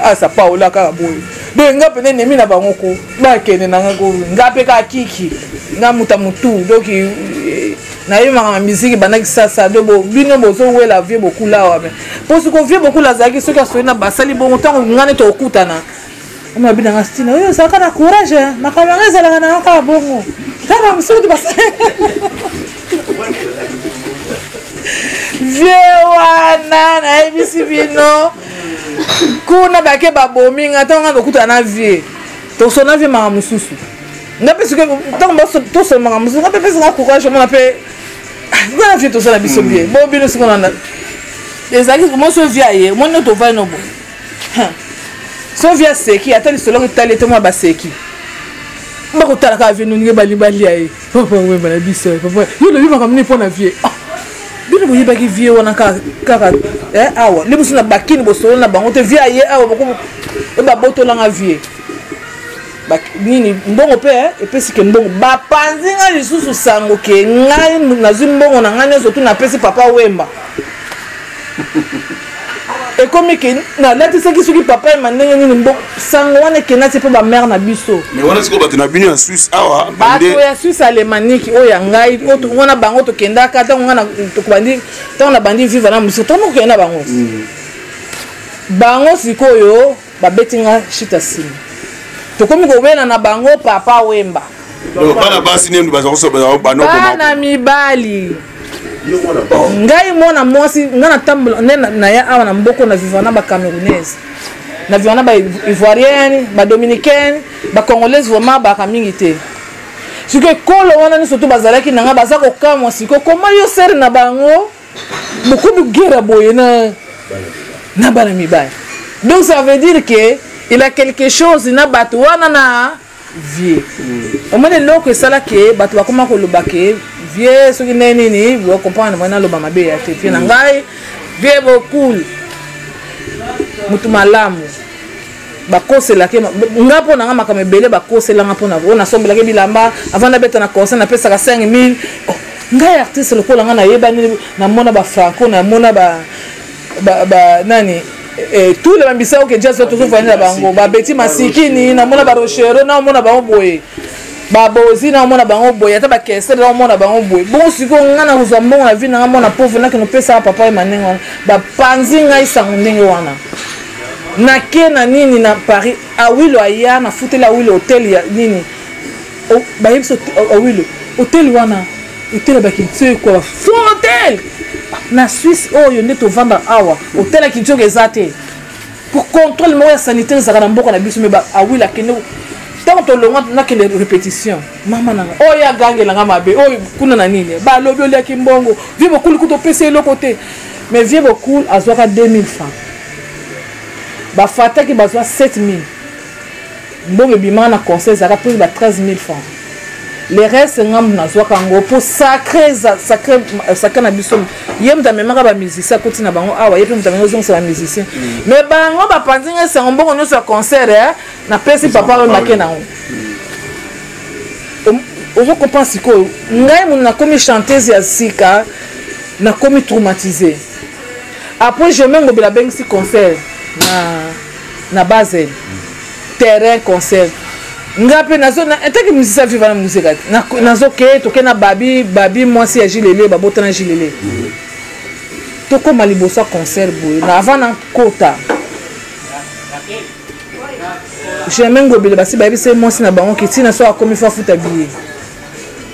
à sa paola karaboy. Ben nga pene nemi na bangoko. Ba kene na ngo ngape ka kiki. Na mutamutu donc na yema ma musique banaki ça ça de bo bino bozo we la vie beaucoup là wa. Pour ce qu'on vient beaucoup la zaki ceux qui sont na basali bon temps ngane to kutana. On m'a bien rastina. Oui, ça ka na courage. Na ka ngeza la na ka bongo. Ça va monsieur de basali. Wana na ebisi bino kuna bake babominga tanga nokuta na vie to sona vie mama mususu ngape suke tanga to sona mama mususu ngape pesa na courage mon appel na vie to sona biso bien bon bino sona na les amis comment se vie aye mon no to va no bon so vie seki atali solo que tali to ma baseki mbako tala ka vie no nge bali bali aye papa we bala biso papa yo le vie mama mne pour na vie bino boyi baki vie wana kaka awa libusu na bakini bosolo na bango te vie aye awa boko e babotola nga vie nini mbongo pe epesi ke mbongo bapanzinga lisusu sango ke ngai nazwi mbongo na ngai nyonso tu napesi Papa Wemba ekomi ke nalatisaki soki Papa Wemba ndenge nini mbongo sango wana ekenati mpo bamare na biso me wana siko bato na bino ya Suisse awa bato ya Suisse alemaniki oyo ya ngai wana bango tokendaka ntango ngai ntango na bandi viva na mosu ntango okenda bango bango sikoyo babetinga shita sini tokomi kobena na bango Papa Wemba bana basi nini bana mibali ngai mona mwasi ngana tambola na ya awa na mboko na vivana ba camerounaise na vivana ba ivoirienne ba dominicaine ba congolaise vraiment ba kamingité siko kolo wana ni soto bazalaki nanga bazako kamwa siko koma yo ser na bango beaucoup de guerre boye na bana mibali donc ça veut dire que il a quelque chose na bato wana na vie au moins loko sala ke bato bakoma ko lobake vie soki nene ni vous comprendre moi na loba mabe ya te na ngai vie beaucoup mutu malamu bakosela ke ngapo na ngama kamebele bakosela ngapo na ona sombela ke bilamba avant na beta na concert na pesa ka 5 000 ngai artiste lokola ngana yebani na mona ba franco na mona ba nani et tout le mambisa Ok Jazz toujours venir na bango ba beti masikini na mona ba rochero na mona ba boye babozi na mona bango boye ata ba kesse na mona bango boye bon siko ngana kuzamba na vie na mona pauvre na kino pesa Papa Manenga ba panzi ngai sango ndenge wana na ke na nini na Paris a wilo aya na futela wilo hotel ya nini o ba yipso a wilo hotel wana hotel ba kitse kwa hotel na Suisse oyo nde to vanda awa hotel a kitso gezate pour contrôle moya sanitaire za kana mboko na biso me ba a wilo kino tant au long na kele répétition mama na oya gange la ngama be oyo kuna na nini ba lobi olia kimbongo vie beaucoup kuto pese le côté mais vie beaucoup azwaka 2000 francs ba fataki bazwa 7 000 mbongo bima na concert za plus ba 13 000 francs les restes ngam na zwa kango pour sacré na biso yemta memaka ba musicien koti na bango awa yepe mutamengo zongo sa musicien mais bango ba panzinga sango mbongo no sa concert na pesi Papa Wemba kena ngo ozo comprendre siko ngai mon na komi chanteuse ya sika na komi traumatisé après je mengo bela bengsi concert na base terrain concert ngape nazo na etaki musisa vivana musika nazo ke toke na babi moi si ajilele babotana jilele toko malibosa concert boy na avant na kota Jamais Gobeli basi babi c'est moi si na bango qui Tina soit comme il faut foutre habillé.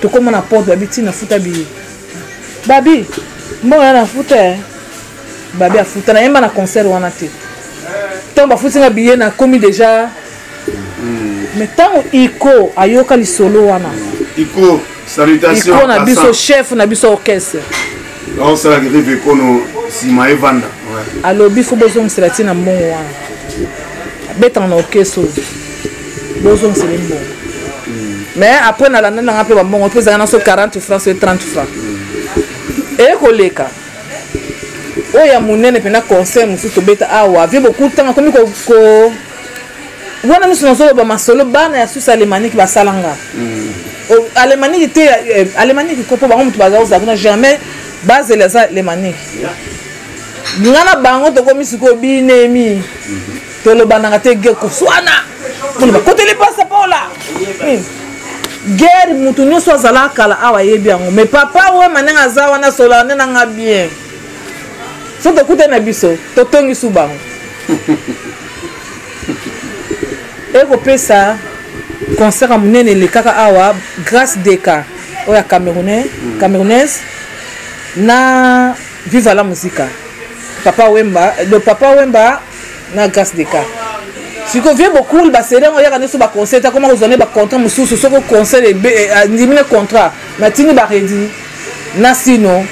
Tout comme on apporte babi Tina foutre habillé. Babi, moi on a foutre. Babi a foutre. On a même un concert où on a été. Tant bas foutre habillé on a commis déjà. Mais tant Iko ayoka li solo wana. Iko salutation. Iko na biso chef na biso orchestre. Non c'est la grève Iko no si maevanda. Alors bifo besoin c'est la Tina mon wana. Bête en orchestre, besoin c'est bon. Mais après, on a rappelé on peut avoir 40 francs, c'est 30 francs. Et collègues, il y a mon nez pendant concert, mon fils bête à avoir vu beaucoup de temps comme il faut. Voilà, nous sommes solo, ma solo, ban et sous Allemagne qui va salanga. Allemagne était Allemagne qui comprend pas comment tu vas aux Allemands jamais base les Allemands. Nous avons bango de comme si qu'on binemi. Tolo bananga te guerre kuswana. Tolo bakotele passa paola. Guerre mutunyo swazala kala awa yebiango. Mais papa we mananga zawa na sola na nga bien. So te kute na biso, to tongi subango. Eko pesa concert amunene le kaka awa grâce deka oya camerounais, camerounaise na viva la musique. Papa Wemba, le Papa Wemba na grâce des cas. Si vous avez beaucoup de conseils, vous avez des conseils, vous avez des contrats, vous avez des conseils, vous avez des contrats. Mais vous avez dit, sinon,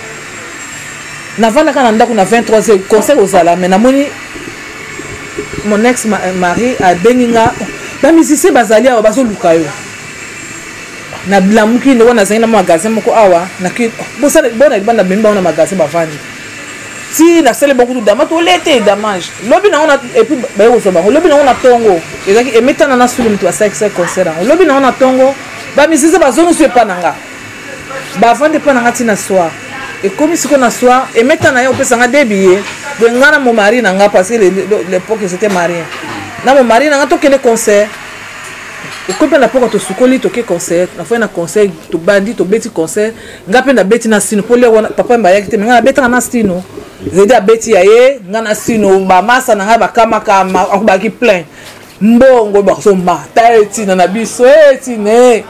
vous avez 23 conseils aux alas. Mais mon ex-mari a béninga. La musicienne Azali a basé le caillou. Na blamuki ne wana zaina magasin moko awa na ki bosa bona ibanda bimba na magasin ba vandi. Si la salle beaucoup de damas, tout l'été damage. Lobby na on a et puis bah on se bat. Lobby na on a tongo. Et là et maintenant on a suivi tout ça c'est concert. Lobby na on a tongo. Bah mais c'est ça bah zone où c'est pas nanga. Bah avant de pas nanga tina soir. Et comme si qu'on a soir et maintenant on peut s'engager des billets. Venga na mon mari nanga parce que l'époque j'étais marié. Na mon mari nanga tout que les concerts. Et quand on a pour tout sukoli tout que concert. Na fois na concert tout bandit tout bêti concert. Ngape na bêti na sino. Pour les papa m'a dit que mais na bêti na sino. Zedi abeti yae ngana sino mama sana ngaba kama kama akubaki plein mbongo bakusoma taeti na nabiso eti ne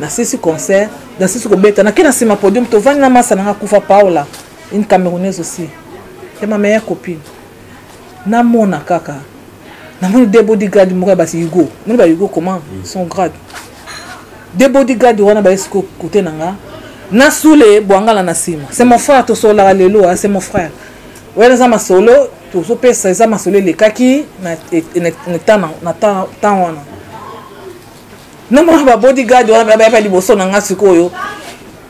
na sisi concert na sisi kobeta na kina sima podium to vani na masa na kufa Paola une camerounaise aussi c'est ma meilleure copine na mona kaka na moni des bodyguard moko ba Hugo moni ba Hugo comment son grade des bodyguard wana ba esko kote nanga Nasule boangala nasima. C'est mon frère tout seul là lelo, c'est mon frère. Ouais les amas solo, tout ça pèse les amas solo les kaki na tana. Non moi ma bodyguard on va pas liboso na ngasuko yo.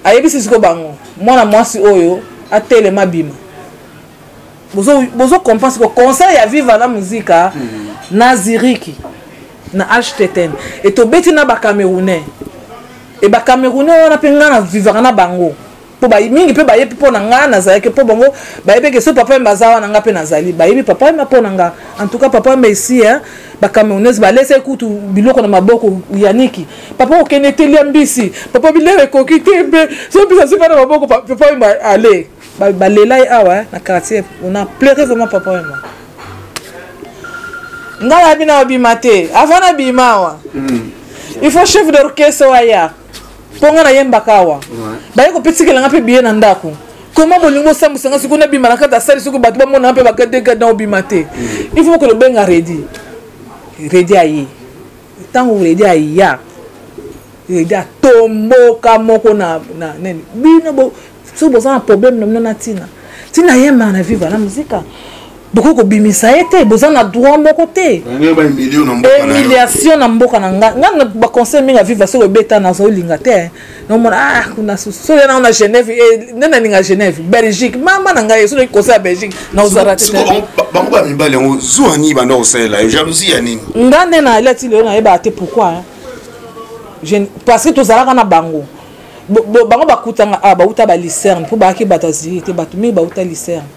Ayebi sisiko bango. Mwana mwasi oyo atele mabima. Bozo compense ko conseil ya vivre la musique na Zurich na HTN et to betina ba Camerounais. Et bah Camerounais on a peine à vivre en Bango. Pour bah mingi peut bah y est pour nanga nazaike pour Bango bah y est que ce papa est bazawa nanga peut nazali bah y est papa est ma pour nanga. En tout cas papa mais ici hein bah Camerounais bah laissez écouter biloko na maboko yaniki. Papa ok n'était liambisi. Papa bilere kokite be. Si on peut se faire na maboko papa est mal allé. Bah lela y a ouais na quartier on a pleuré vraiment papa et moi. Ngala bina bimate avant na bimawa. Il faut chef d'orchestre waya. Ponga na yemba kawa. Ba yeko peti ke langa pe biye na ndako. Comment bolingo sambu sanga siku na bima na kata sali siku batuba mona pe bakade gada obimate. Il faut que le benga ready. Ready ayi. Tango ready ayi ya. Ready tombo kamoko na nene. Bino bo so boza na problème na na Tina. Tina yemba na vivre la musique. Beaucoup ko bimisa ete boza na droit moko te. Ngé ba million na mboka na. Humiliation na mboka na nga. Nga ba conseil minga vivre sur beta na so linga te. Non mon ah kuna so na na Genève et na ninga Genève, Belgique. Mama na nga yeso le conseil Belgique na uzara te. Bango ba mibale ngo zuani ba ndo sela. Jalousie ya nini? Ngane na lati le na ba te pourquoi? Je parce que to zalaka na bango. Bango ba kutanga ba uta ba Lucerne pour ba ki batazi te batumi ba uta Lucerne.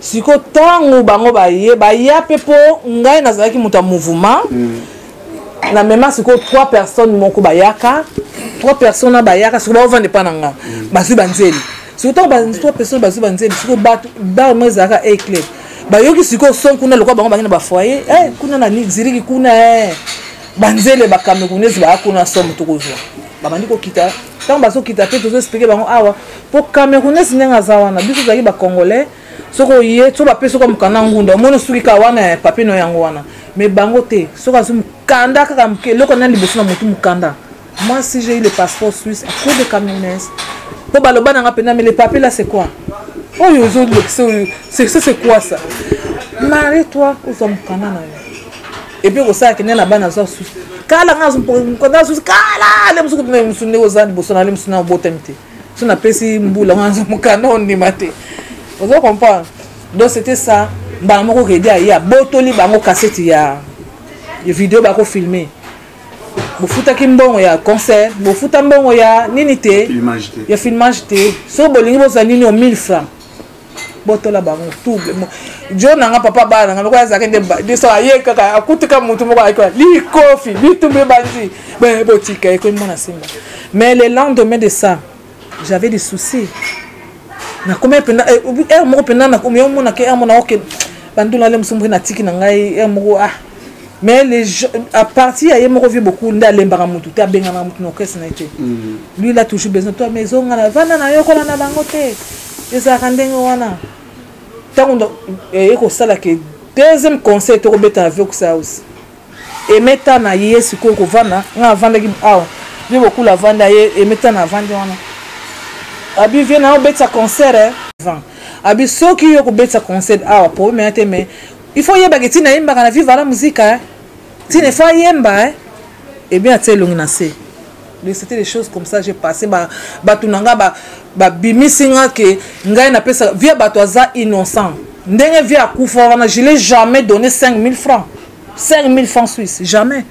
Si ko tangu bango ba ye pepo ngai nazalaki muta mouvement na mema si ko trois personnes moko bayaka trois personnes bayaka si ba vende pananga basu banzeli si ko ba trois personnes basu banzeli si ko ba mozaka éclair ba yoki si ko son kuna lokwa bango ba foyer kuna na Zurich kuna Banzele ba Camerounais ba akona somme to rejoindre. Ba bandiko kita, tant bazo kita pe tozo expliquer bango awa, po Camerounais nenga zawana, biso zaki ba Congolais, soko yé, to ba peso comme kanangunda, mono sulika wana papi no yango wana. Mais bango te, soko azum kanda kaka mke, loko na liboso na mutu mukanda. Moi si j'ai eu le passeport suisse à cause de Camerounais, po baloba na pena mais les papiers là c'est quoi? Oh yo zo c'est quoi ça? Marie toi, ozo mukanda na yo. Et puis ça qui n'est pas dans sa souche. Car la raison pour la souche, car la raison pour la souche, car la raison pour la souche, car la raison pour la souche, car la raison pour la souche, car donc c'était ça. Car la raison il y a Botoli, Bango cassette, il y a vidéo filmée. Il y a concert, il y a nité, il y a filmage, so bolingo y a 1000 francs. Botola bango tout John nga papa ba nga lokwa zakende de so aye kaka akutika mutu mo aiko li kofi li tumbe banzi ben botika eko mona simba. Mais le lendemain de ça j'avais des soucis na combien pena e mo pena na combien mona ke amona ok bandula le msumbu na tiki na ngai e mo ah. Mais les à partir aye mo revient beaucoup ndalembara mutu ta benga na mutu no kesi na été lui il a toujours besoin toi maison na vana na yoko na bangote. Et ça rend wana. Tant que ça la que deuxième conseil te remettre avec ça aussi. Et mettre na yé ce qu'on vana, on a vendu ah, j'ai beaucoup la vente et mettre na vente wana. Abi vient na obet sa concert avant. Abi ceux qui ont obet sa concert ah pour mettre mais il faut y baguette na yemba na vivre la musique hein. Tu ne faut yemba et bien tu es long na c'est. C'était des choses comme ça j'ai passé batunanga ba bimisinga que ngai na pesa via batoza innocent ndenge via kuforana je l'ai jamais donné 5000 francs 5000 francs suisses jamais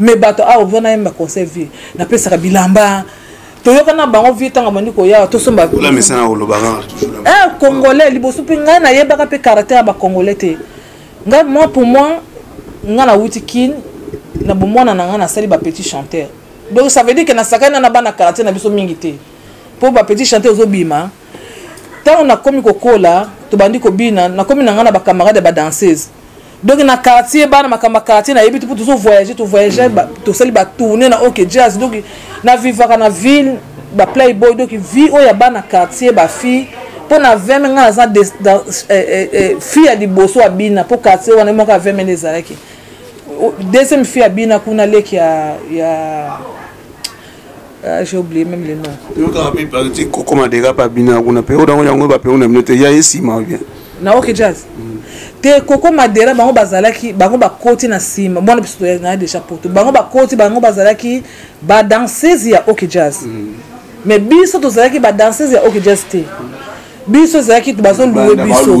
mais bato a obona yemba conservé na pesa bilamba toyoka na bango vitanga maniko ya to somba la mesana au lobaran toujours eh congolais liboso pe ngai na yebaka pe caractère ba congolais te ngai moi pour moi ngai na wutikin na bomona na ngai na sali ba petit chanteur. Donc ça veut dire que na sakana na bana karate na biso mingi te. Pour ba petit chanter aux obima. Tant on a komi kokola, to bandi ko bina, na komi nanga na ba camarade ba danseuse. Donc na quartier bana makamba quartier na yebi to voyager, to sali ba tourner na Ok Jazz. Donc na vivaka na ville, ba Playboy donc vie o ya bana quartier ba fille. Pour na 20 nga za fille di bosso abina pour quartier wana mo ka 20 men ezalaki. Deuxième fille à Bina qu'on allait qui a j'ai oublié même le nom. Donc on a pu partir comme un dégât par Bina qu'on a payé. On a eu un gros papier on a monté. Il y a ici ma bien. Na Ok Jazz. T'es coco madera bango bazalaki bango ba koti na sima. Moi le plus doyen na déjà pour tout. Bango ba koti bango bazalaki ba danseuse ya Ok Jazz. Mais biso to zalaki ba danseuse ya Ok Jazz te. Biso zaki to bazo louer biso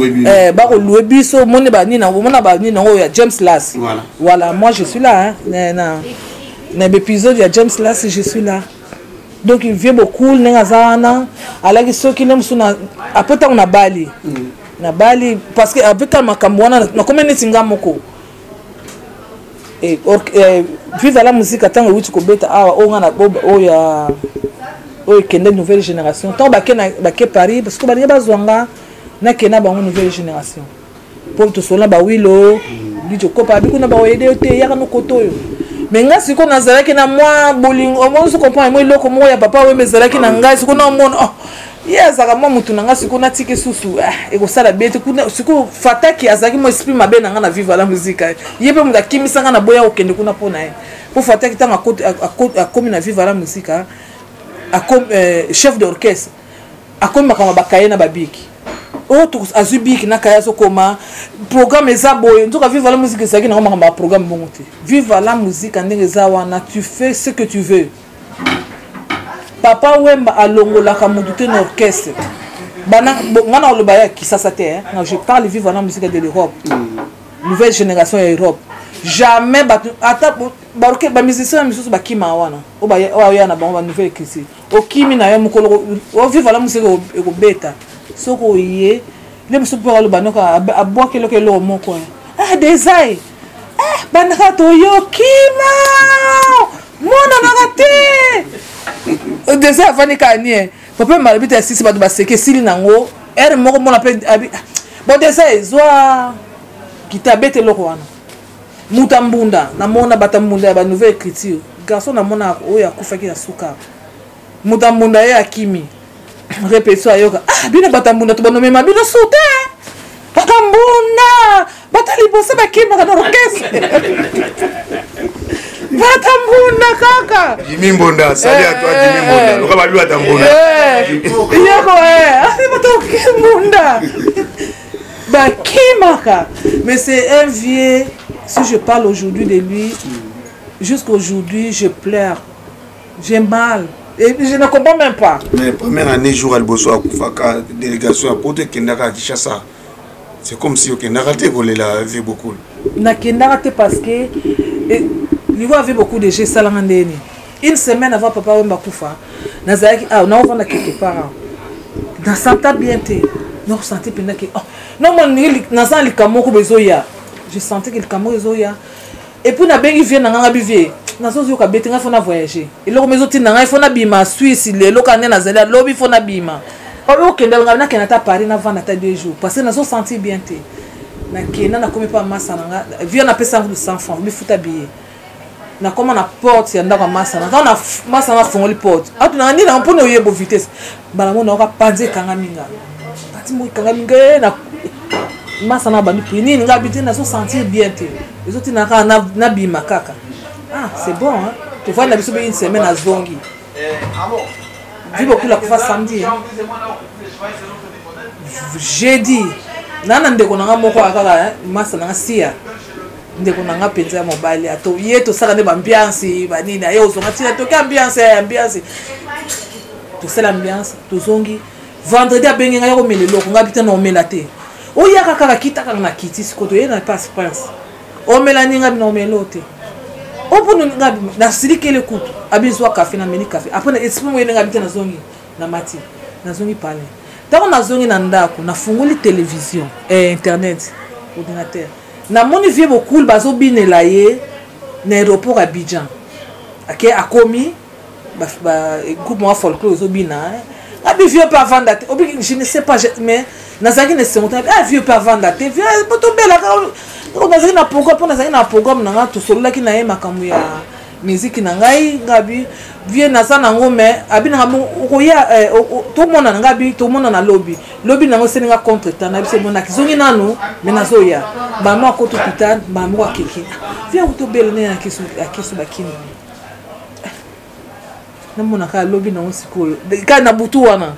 ba ko louer biso moni ba ni na mona ba ni na o ya James Lass voilà moi je suis là hein na épisode ya James Lass je suis là donc il vient beaucoup nenga zana ala ki soki nem suna après on a Bali na Bali parce que avec ma kamwana na comme neti ngamoko et vivre la musique attendre outi ko beta awa o ngana boba o ya oui, qu'il y a une nouvelle génération. Tant que Paris, parce que Paris a besoin d'une nouvelle génération. Pour tout cela, Willow, Lijokopa, il y a des aides, il y a des coteaux. Mais si on a Zara qui n'a moins bowling, au moins, on comprend, moi, l'eau comme moi, il y a papa, oui, mais Zara qui n'a pas, si on a mon. Il y a Zara, moi, Moutunanga, si on a tiqué sous sous. Et ça, la bête, si on fata qui a Zaki, moi, exprime ma belle, on a vivre la musique. Il y a même la Kim Sangana Boya au Kendokuna Ponaï. Pour fata qui t'a à commune à vivre la musique. Comme chef d'orchestre, comme Bakayana Babik. Autre Azubik, Nakayazokoma, programme Zaboy, en tout cas, vive la musique, c'est un programme monté. Vive la musique, tu fais ce que tu veux. Papa Wemba a longo la camoudouté un orchestre. Je parle vive la musique de l'Europe. Nouvelle génération Europe. Jamais battu. Attends, baroque, bah musicien, musicien, bah qui m'a ouana. Oh bah, oh yana, bah on va nouvelle crise. Oh qui mina ya mukolo. Oh vive la musique au bêta. Soko yé. Les musiciens pour le banoka à boire quelque chose mon coin. Ah design. Ah banato yo qui m'a. Mon anagaté. Design avant de canier. Papa m'a dit assis bah de basse que s'il n'ango. Elle mon appelle. Bon design zoa. Qui t'abête le coin. Mutambunda, na mona batambunda ba nouvelle écriture. Garçon na mona oya kufaki na suka. Mutambunda ya kimi. Répétition ayoka. Ah, bina batambunda to bonome ma bina sauter. Batambunda, batali bosse ba kimi na orchestre. Batambunda kaka. Jimimbunda, salut à toi Jimimbunda. Loka balu batambunda. Yako batambunda. Bah Kimaka. Mais c'est un vieux. Si je parle aujourd'hui de lui, jusqu'aujourd'hui, je pleure. J'ai mal. Et je ne comprends même pas. Mais première année, jour à Bosso, à la délégation à Poté, Kendara, Kinshasa. C'est comme si Kendara te volé la vie beaucoup. Na Kendara te parce que il avait beaucoup de gestes à l'année. Une semaine avant Papa Wemba Koufa, on a ouvert quelques parents. Dans sa table bien été. Non, sentait pendant que non, mon nasan le Cameroun besoya. Je sentais que le Cameroun besoya. Et puis na bengi vient na nganga bivier. Nasan zio ka betinga fona voyager. Et lors mes autres nanga fona bima Suisse le lokane na zela lobby fona bima. Pablo kendel ngana kenata Paris na vana ta 2 jours parce que nasan senti bien té. Na kena na komi pas massa nanga. Vient na pesa de 100 francs, me futa billet. Na comment na porte ya ndaka massa. Na na massa na fongoli porte. Atu na ni na mpona yebo vitesse. Bala mona ka panze kanga minga. Ah, c'est bon, hein? Tu vois, il a besoin d'une semaine à Zongi. Vu beaucoup la couva samedi. Jeudi. Nana ndekonanga moko akaka, masa nanga sia. Ndekonanga penza mobile ato ye to saka ne ambiance banina ye ozonga tina to ambiance. To sala ambiance to zongi. Vendredi à Bengen, on met les lots, on habite dans le laté. Oh, il y a un kita qui a quitté ce côté, il n'y a pas de prince. On met la niga dans le loté. On peut nous dire que la série qui est le coup, a besoin de café, n'a mené café. Après, expliquez-moi, il habite dans la zone, dans la matinée, dans la zone parlée. Dans la zone, on a fondé la télévision et Internet, ordinateur. Dans mon vieux beaucoup, il y a un aéroport à Abidjan. À Komi, le groupe folklore, il y a vieux pas vendre, je ne sais pas, mais Nazari ne se monte pas. Ah, vieux pas vendre, vieux, pour tomber là. Nazari n'a pas encore, Nazari n'a pas encore, n'a tout cela qui n'a pas comme musique n'a pas vieux Nazari n'a pas mais abîme n'a pas tout le monde n'a pas tout le monde n'a lobby lobby n'a pas c'est n'a contre tant n'a pas c'est mon acquisition n'a non mais Nazoya maman contre tout tant maman à quelqu'un viens pour tomber le nez à qui sous bakini lobby na osikolo ka na butu wana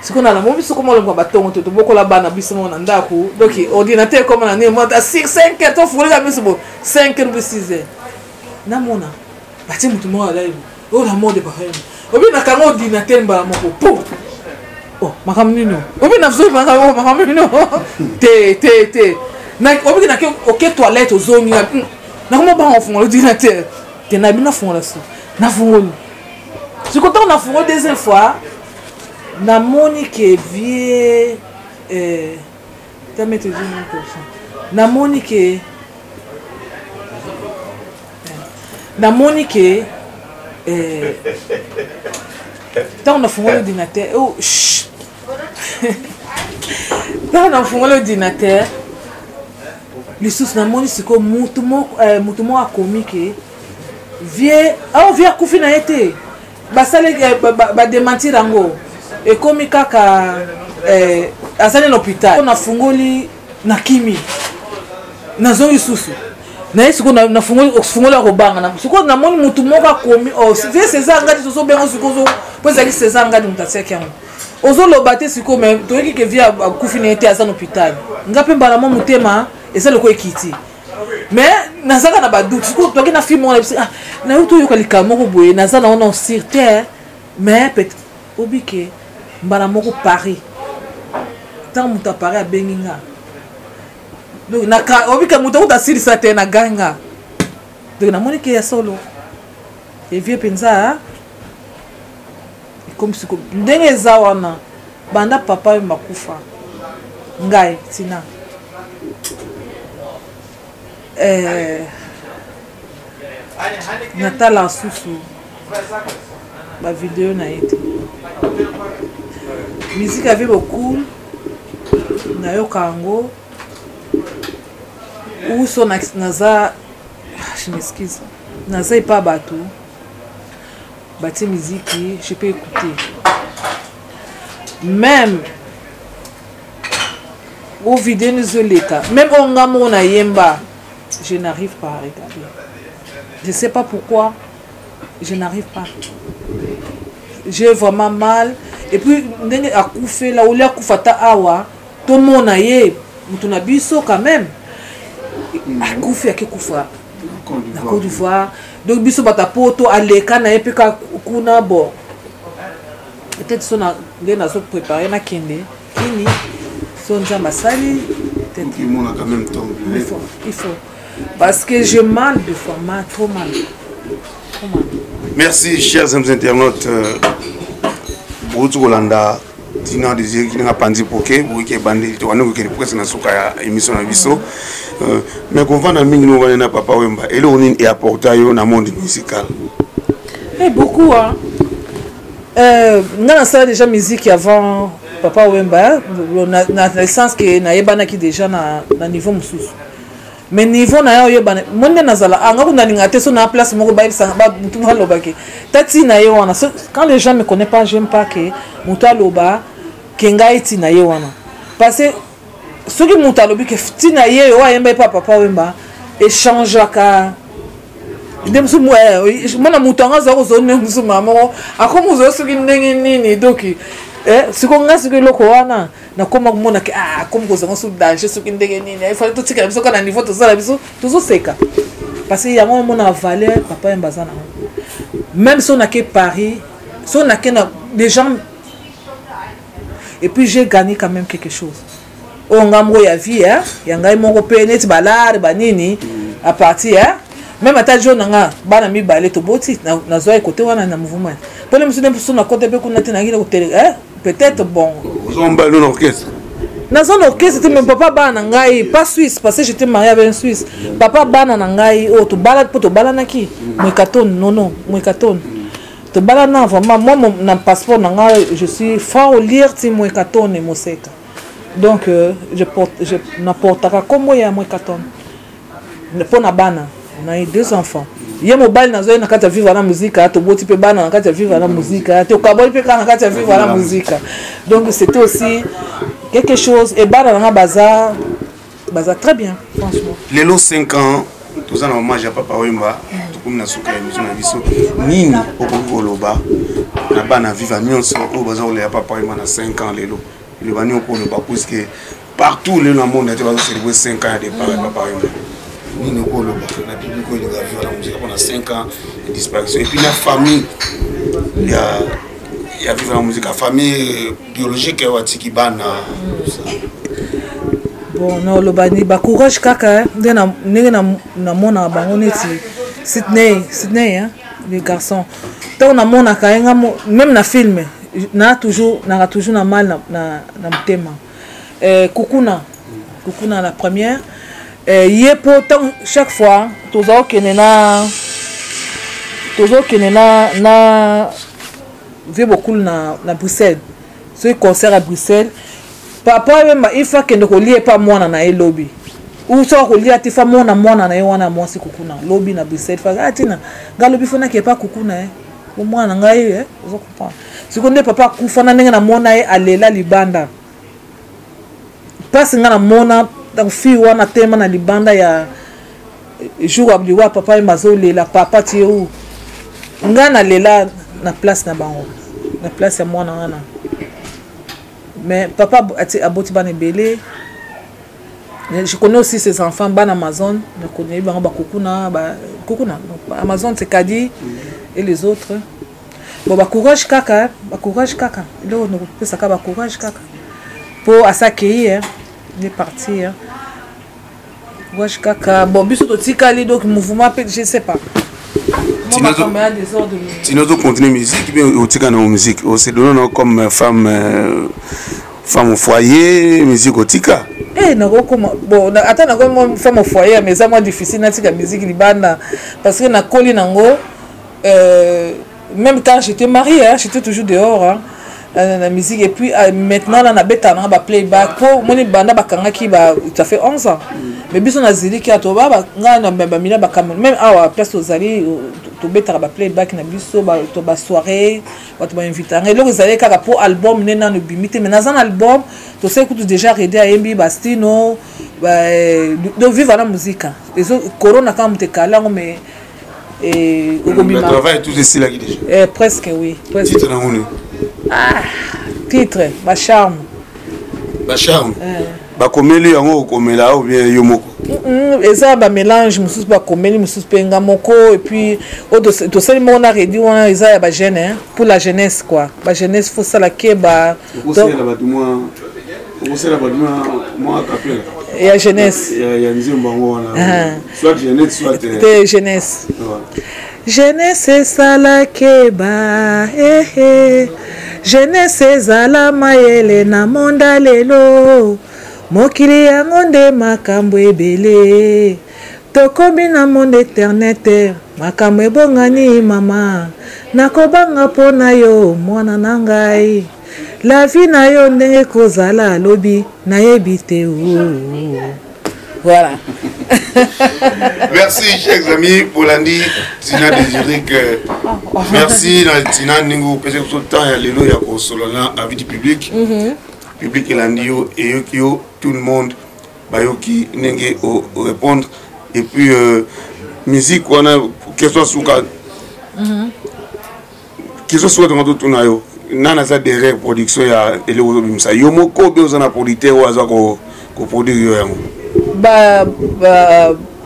sikona la mobi sokoma lomba batongo to bokola bana biso na ndako donc ordinateur comme na ne monta 6 5 4 to fulika biso bo 5 ou 6 na mona bati mutu mo ala o la mode ba haine obi na ka ordinateur ba moko pou oh makamino obi na zo ba makamino te na obi na ke ok toilette ozongi na komo ba ofon ordinateur te na bina fon la so na fon. Je suis content d'avoir fait une deuxième fois. Na moni qui est vieux. T'as mis tes yeux pour ça. Na moni qui est. Na moni qui est. T'as on a fait l'ordinateur. Oh chut. T'as on a fait l'ordinateur. Les sources na moni c'est comme mutumo a comique. Vieux. Ah on vient couper na été. Basale ba démentir ango et comme kaka asale l'hôpital on a fungoli na kimi na zongi susu na yisuko na fungola robanga na suko na moni mutu moka komi o vie César ngadi soso bengo suko zo poza li César ngadi mutatia kyango ozo lobate suko mais toyeki ke via kufi na été asale l'hôpital ngape mbala mo mutema esale ko ekiti. Mais nazaka na badoute suko toyeki na film on na uto yoka likamoko boye nazana on en surter mais peut obike mbala moko Paris tant muta Paris a benginga donc na obike muta uta siri sa te na ganga donc na moni ke ya solo et vieux penza comme si ko ndenge za wana banda papa yo makufa ngai Tina Natala Soussou, ma vidéo n'a été. Musique avait beaucoup, Nayo Kango, ou son Naza je m'excuse. Je ne sais pas bateau. Bâti musique, je peux écouter. Même au vidéo nous l'état, même au Ngamon à Yemba, je n'arrive pas à regarder. Je ne sais pas pourquoi, je n'arrive pas. J'ai vraiment mal. Et puis, à couper là où les coufata awa, tout le monde a eu, on a bu quand même. À couper à quel couffa? La Côte d'Ivoire. Donc, biso bata poto à l'écran na epeka kuna bo. Peut-être son a gagné son préparé na kende. Kini son jamasali. Peut-être il m'en a quand même tombé. Il faut parce que j'ai mal de format, trop mal. Merci, chers amis internautes. Boutou Olanda, Tina de Zurich, n'a pas dit pour que vous ayez bandé, tu as nous que les presse n'a pas émission à Visso. Mais qu'on va dans le milieu où Papa Wemba et l'on est apporté dans le monde musical. Eh, beaucoup, hein. Nous avons déjà musique avant Papa Wemba, dans le sens que nous avons déjà un niveau moussous. Mais niveau na yo bana monde na zala anga ko nalinga te so na place moko ba ibisa ba mutu na loba ke tati na yo wana quand les gens me connaissent pas j'aime pas que mutu loba kenga iti na yo wana parce que ceux qui mutu lobi que ti na ye yo ayemba Papa Wemba échange ka dem so mo mona mutu anga za ko zo ne musu mamo akomo zo so ki ndenge nini doki si on a ce que l'on a, on a comme on a comme on a soudage, ce qui est il fallait tout ce qu'il y a besoin d'un niveau de ça, tout ça. Parce qu'il y a un valeur, Papa Wemba. Même si on a que Paris, si on a que des gens. Et puis j'ai gagné quand même quelque chose. On a eu la vie, il y a eu mon repère, il y a eu balade, banini, à partir. Même à ta journée, on a mis balade au bout, on a eu côté, on a eu un mouvement. Pour les musulmans, on a côté, on a eu un côté. Peut-être bon. Vous avez un orchestre. Dans un orchestre, c'était mon papa Banangaï, pas Suisse, parce que j'étais marié avec un Suisse. Papa Banangaï, oh, tu balades pour te balader qui? Mouekaton, non. Tu balades vraiment. Moi, mon passeport, je suis fort au lire, c'est Mouekaton et Mousseka. Donc, je n'apporterai comme moi à Mouekaton. Pour la Bana, on a eu 2 enfants. Il y a un mobile dans un cas de vivre à la musique, tu peux vivre à la musique, tu peux vivre à la musique. Donc c'était aussi quelque chose. Et bah dans un bazar, très bien, franchement. Les lots 5 ans, tous en hommage à Papa Wemba, tout comme Nasuka et Moussa Nabiso, Nini, au Congo Loba, là-bas, on vit à Mions, au bazar, on est à Papa Wemba dans 5 ans, les lots. Le bagnon pour le bas, parce que partout le monde a été célébré 5 ans à départ de Papa Wemba. Nous avons 5 ans de disparition. Et puis la famille, il y a vivre la musique, la famille biologique, il y a bon, non, le bani, bah courage, caca, Sydney, hein, les garçons. Tant on a mon caca, même na film, on a toujours na mal na thème. Kukuna la première. Et pourtant, chaque fois, tout ça qui est là, vit beaucoup à Bruxelles. Ce concert à Bruxelles, papa, il faut que nous ne pas moi dans le lobby. Ou ça, on lit à tes femmes, moi dans le lobby à Bruxelles. Ah, tiens, le lobby, il n'y a pas de coucou. Au moins, on a eu, vous comprenez. Si on n'est pas à Koufa, on a eu à l'éla Libanda. Parce que on a donc fille ou on a tellement dans les bandes il y a jour à dire papa et mazolé la papa tu es où on a allé là na place na bango na place à moi na mais papa a boti ban belé je connais aussi ses enfants ban Amazon je connais ban ba kokuna Amazon c'est Kadi et les autres bon ba courage kaka là on peut ça ka ba courage kaka pour à s'accueillir. Il est parti. Bon, donc mouvement, je ne sais pas. Si nous continuons musique, musique. C'est comme femme au foyer, musique au tika. Eh, bon, attends, femme au foyer, mais c'est difficile la musique libana parce que na collé nango. Même quand j'étais mariée, j'étais toujours dehors. la musique et puis maintenant là on a bêta on a playback pour mon banda bakanga qui va ça fait 11 ans mais bison Azali qui a trouvé on même mina bakam même à place aux Azali to bêta ba playback na biso ba to ba soirée ba to ba inviter et leurs Azali kaka pour album nena no bimité mais dans un album tu sais que tu déjà aidé à Embi Bastino de vivre la musique et corona quand te kala mais et le travail tout ceci là déjà presque oui presque ah titre ma charme ba komeli yango komela ou bien yomoko et ça ba mélange mususu ba komeli mususu penga moko et puis to seulement on a réduit on ça ya ba jeune pour la jeunesse quoi ba jeunesse faut ça la keba donc on sait la baduma moi capelle il y a jeunesse il y a nzimba ngona soit jeunesse jeunesse ezala keba ehe jeunesse ezala mayele na monda lelo mokili yango nde makambo ebele tokomi na monde internet makambo ebongani mama nakobanga mpona yo mwana na ngai la vie na yo ndenge kozala lobi nayebi te voilà. Merci, chers amis, pour lundi, Tina de Zurich. Merci, Tina, nous passez tout le temps à l'élo et à Consolana, à vie du public. Public et lundi, et Yokio, tout le monde, Bayoki, Nenge, répondre. Et puis, musique, on a, qu'est-ce que soit qu'est-ce que soit dans tout le monde. Nana ça derrière production ya ele ozobimsa yomoko be ozana producteur oza ko produire yango ba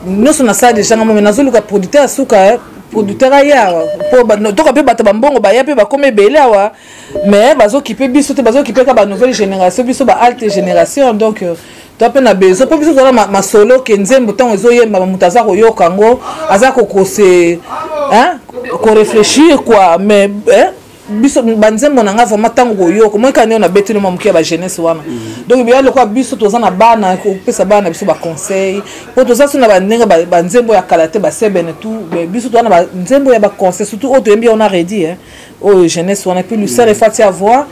nous on a ça déjà ngamo menazo luka producteur asuka producteur aya po ba to ka pe bato ba mbongo ba ya pe ba comme belé awa mais bazo kipe biso te bazo kipe ka ba nouvelle génération biso ba alte génération donc to pe na bezo po biso za ma solo ke nzembo tango ezoyemba ba mutaza ko yokango azako kose hein ko réfléchir quoi mais biso banzembo nanga vraiment tango yoko moi quand on a bêté le mamukia ba jeunesse wana donc bien le quoi biso toza na bana ko pesa bana biso ba conseil pour toza sona ba ndenga ba nzembo ya kalate ba sebene tout biso toza na ba nzembo ya ba conseil surtout auto bien on a redit hein oh jeunesse wana puis le seul est fait avoir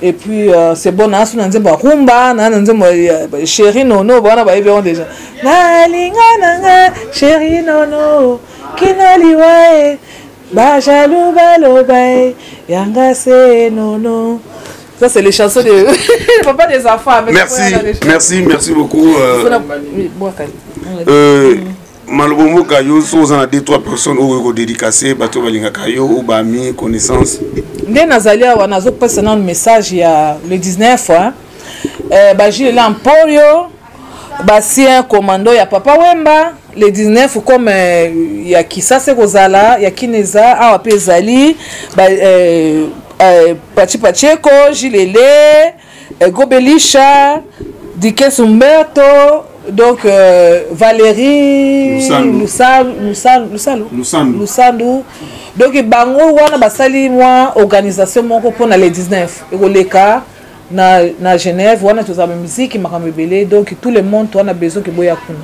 et puis c'est bon na sona nzembo rumba na nzembo chéri nono bana ba bien déjà na lingana chéri nono kinaliwae Bajalou Balobay, Yangase Nono. Ça, c'est les chansons de papa des enfants. Merci, merci, merci beaucoup. Malbombo Kayo, vous en avez 3 personnes au dédicacé, Bato Balinga Kayo, ou Bami, connaissance. Dès Nazalia, on a passé un message il y a le 19. J'ai l'emporio, c'est un commando, il y a Papa Wemba. Les 19 comme il y a Kisase Rosala, il y a Kineza, Awapé Zali, Pachi Pacheko, Gilele, Gobelisha, Dikense Humberto, donc Valérie, Lusandou. Donc Bango wana basali moi organisation mon pour les 19 Euroleka. Na Genève, on a tous la musique, donc tout le monde on a besoin que boya kuna.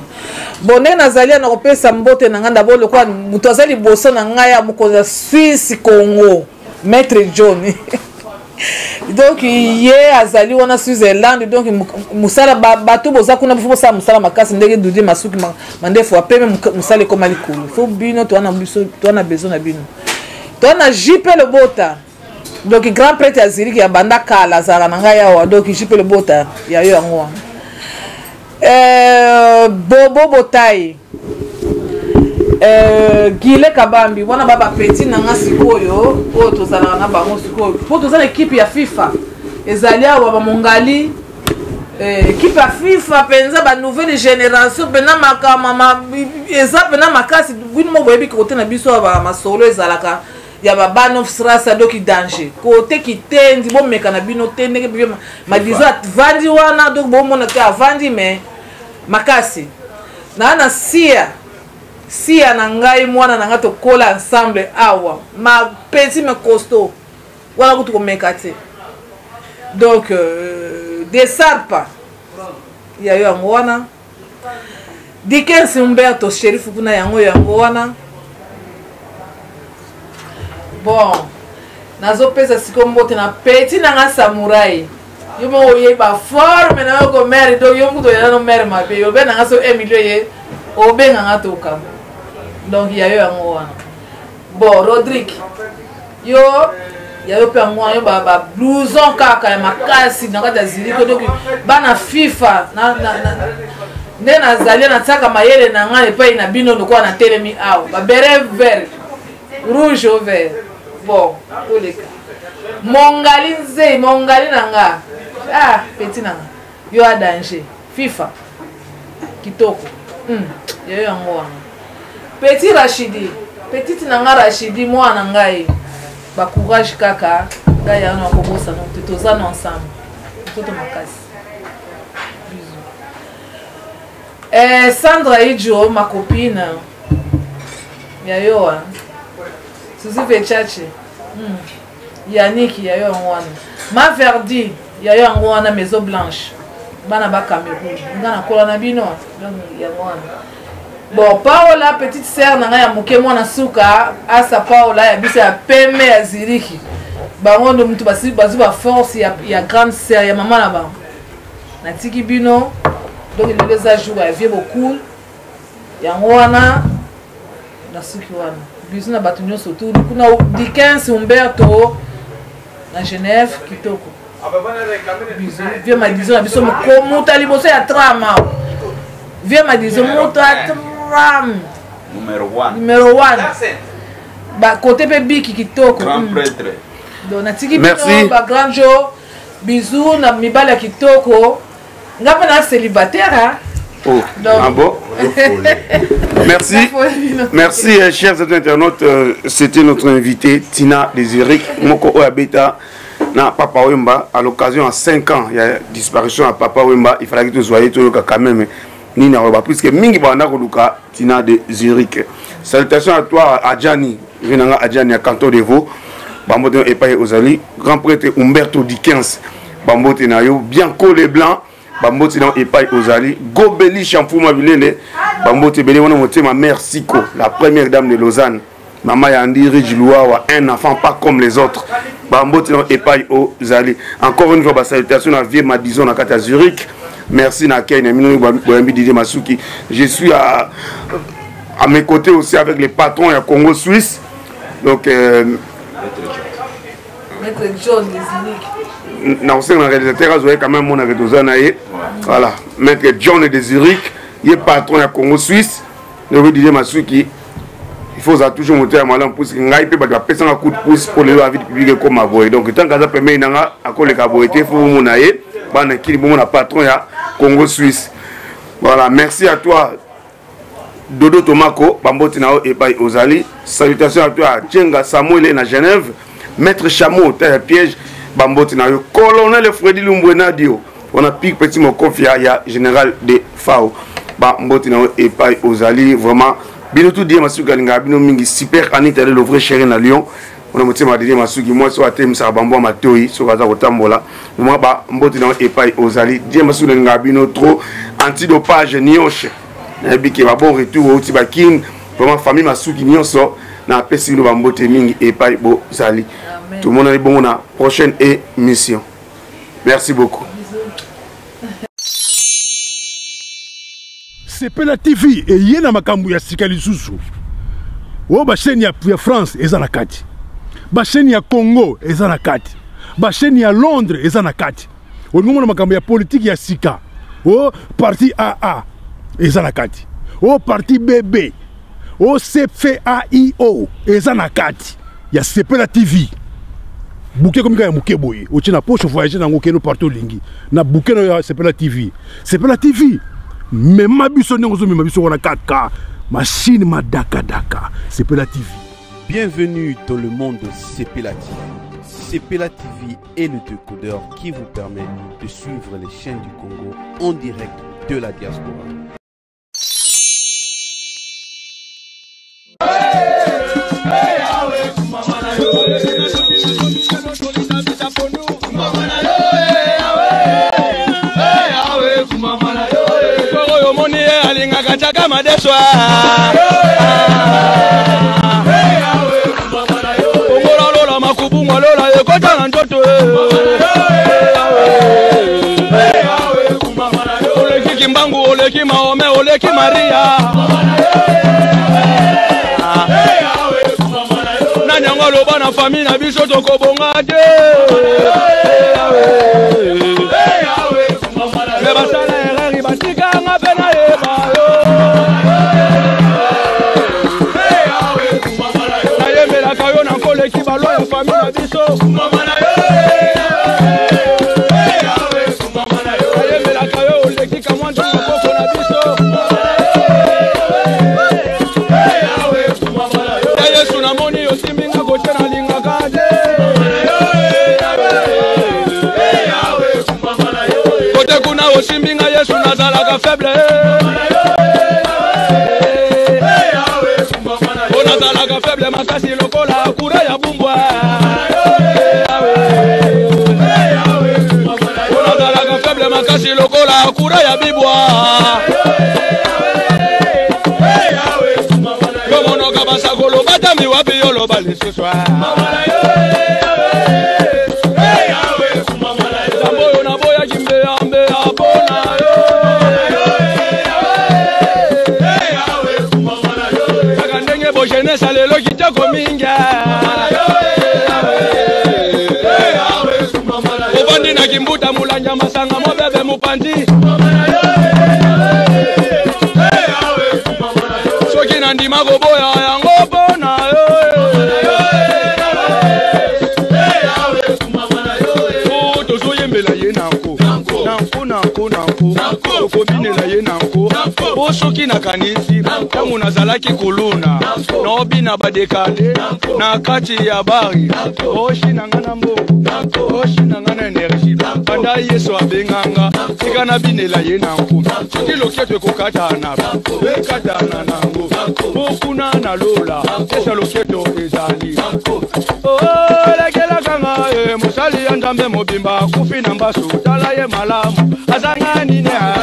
Bon, nazali na kope sambote na nganda bolo kwa mutazali boso na ngaya mukoza Suisse Congo, Maître John. Donc hier Azali on a Switzerland donc musala bato boza kuna bifo sa musala makasi ndenge Didier Masuki mande fo apeme musale koma likulu. Fo bino to na biso to na besoin na bino. To na jipe le bota. Donc grand prêtre Azali qui a banda kala zala nanga yawa donc je peux le bota ya yo ango bobo botai gile kabambi wana baba petit nanga sikoyo o tozala na bango sikoyo po tozala équipe ya FIFA ezali awa ba mongali équipe ya FIFA penza ba nouvelle génération bena makama mama eza bena makasi bino mo boyebi kote na biso ba masolo ezalaka il y a un stress qui est danger. Côté qui tend, bon, mais canabino tend, ma disat, vandi wana, donc bon, mon aka, vandi, mais ma casse. Nana sia, sia nanga et moi, nana to cola ensemble, awa, ma petit me costaud. Voilà, vous trouvez mes casse. Donc, des sarpas, il y a eu un wana. Dikense Humberto, shérif, vous n'avez pas eu un wana. Bon, nazopesa sikombote na peti na samurai yomo oyeba forme na ko mère do yomo do na mère ma pe yo benanga so Emilio o benanga to kam donc il y a eu un mois bon Rodrigue yo il y a eu un mois yo ba blouson kaka ma kasi na ka Ziri ko donc bana FIFA na nazali na tsaka mayele na ngale pa ina bino ndo kwa na telemi awo ba beret vert rouge au vert bon tous les cas Mongali nzei, mongali nanga. Ah, petit nanga. Yo a danger. FIFA. Kitoko. Yo yo ango. Petit Rachidi. Petit nanga Rachidi moi nangai. Ba courage kaka. Gaya na kobosa no tutozana ensemble. Toto makasi. Bisous. Sandra Idjo, ma copine. Ya yo a. Susi Vechache. Yannick, il y a eu un Wana. Ma Verdi, il y a eu un Wana Maison Blanche. Banaba Cameroun. Bon, Paola, petite sœur, n'a rien mouké moi na souka. À sa Paola, il y a bis à Pembe à Zurich. Baron de Moutubasi, Bazuba Force, il y a grande sœur, il y a maman là-bas. Natiki Bino, donc il les a joués à vieux beaucoup. Il y a un Wana. Nasuki Wana. Bisous, nous sommes autour. Nous avons Dikense Humberto. À Genève, Kitoko. Viens ma disons, la bisou, mon talibosé à tram. Viens ma disons, mon tram. Numéro 1. Bah, côté bébé qui Kitoko. Grand prêtre. Donc, Natiki, merci. Bah, grand jour. Bisous, n'a mis balle à Kitoko. N'a pas la célibataire, hein. Oh, ah bon. Merci, merci chers internautes, c'était notre invité Tina de Zurich, Moko Oabeta, na Papa Wemba, à l'occasion à 5 ans, il y a disparition à Papa Wemba, il fallait que tu sois quand même, Nina Roba, puisque Mingi Bana Koluka, Tina de Zurich. Salutations à toi, à Adjani, Renanga Adjani, à Canton de Vaud, Bambotinao Epaye Ozali, grand prêtre Humberto Dikense, Bambotinao, Bianco les Blancs, Bambotinao Epaye Ozali, Gobeli Champouma Vilene, Bambotinao ma mère Siko, la première dame de Lausanne. Maman Yandi Rijlouawa, un enfant pas comme les autres. Bambotinao Epaye Ozali. Encore une fois, salutations à Vieux Madison à Kata Zurich. Merci Naken, Didier Masuki. Je suis à mes côtés aussi avec les patrons à Congo Suisse. Donc, Maître John Désirick. Non, c'est un réalisateur, vous voyez quand même mon avec Ozanaï. Voilà, Maître John Désirick, il est patron à Congo Suisse. Je veux dire, Masuki, il faut toujours monter à Malan pour ce qu'il n'y ait pas de personne à coup de pouce pour les avis publics comme à vous. Donc, tant qu'à ça, permet à quoi les caboretés, il faut vous mon aïe, bah, on a patron à Congo Suisse. Voilà, merci à toi, Dodo Tomako, Bambotinao Epaye Ozali. Salutations à toi, à Djenga Samuel et à Genève. Maître Chameau, terre piège, Bambotinao, colonel Freddy Lumbwenadio, on a pique petit Mokofia, il y a général de FAO, Bambotinao Epaye Ozali, vraiment, Binotou Didier Masuki, Bino Mingi, super Annie, t'as le vrai chéri à Lyon, on a motivé à Didier Masuki, moi, soit à Thème, ça Bambo Matoi, soit à Zakotambola, moi, Bambotinao Epaye Ozali, Didier Masuki, Bino trop, antidopage, Nioche, Nabiki, Babo, Retour, Otibakin, vraiment, famille Masuki, Nioso, na pesi no bambote mingi Epaye Ozali. Tout le monde est bon na prochaine émission. Merci beaucoup. CPE la TV et yena makambu ya sikali zuzu. O ba chaîne ya France eza na kati. Ba chaîne ya Congo eza na kati. Ba chaîne ya Londres eza na kati. O ngomona makambu ya politique ya sika. O parti AA eza na kati. O parti BB O CPAIO eza na kati ya CPE la TV. Bouquet comme ya muke boy, o tina poche voyager na ngokeno partout lingi. Na bouquet na ya CPE la TV. CPE la TV. Même ma biso n'enzo même ma biso wana 4K. Machine ma daka daka. CPE la TV. Bienvenue dans le monde de CPE la TV. CPE la TV est le décodeur qui vous permet de suivre les chaînes du Congo en direct de la diaspora. oleki Mbangu, oleki Mahome, oleki Maria. Nanyangwa loba na famille na biso toko bonga te. Le basala erreur batika nga pena yeba yo. Nayemela kayo na koleki balo ya famille na biso. Faible, on a dans la gamme faible, ma casse le col à courir à Bumba. On a dans la gamme faible, ma casse le col à courir à Bibois. Comme on a gabassa golo, madame, il va payer le bal ce soir. Kimbuta mulanja masanga mobebe mupandi soki na ndima koboya yango bona yo tozoyembela ye nanko kobinela ye nanko bosoki na kanisi ntango nazalaki koluna na obina badekade na kati ya bari oshi na nga na mbongo oshi na nga na energi Banda yeso abenganga, tigana binela yenangu. Kilo kietwe kukatana, wekatana nangu. Bukuna na lola, kesha lo kietwe ezali. Oh, lekela kanga, musali andambe mobimba, kufi nambasu, tala ye malamu, azanga ninea.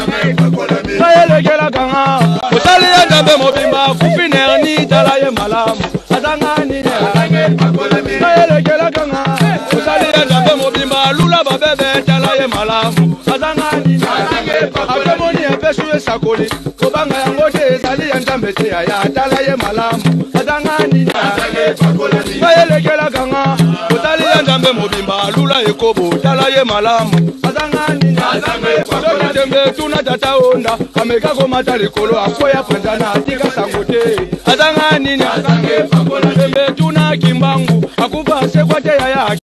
Saye lekela kanga, musali andambe mobimba, kufi nerni, tala ye malamu, azanga ninea. Saye lekela kanga, musali andambe mobimba, lula babebe. Azangani, abemoni ebeshuwe sakoli, kobanga yangote zali yanjambete ya talaye malamu. Azangani, bayelekela kanga, kotali yanjambe mobimba, lula ekobo talaye malamu. Azangani, soki tembe tuna tata onda, ameka komata likolo akoya pandana tika sangote. Azangani, tembe tuna kimbangu, akuba sekwate ya ya.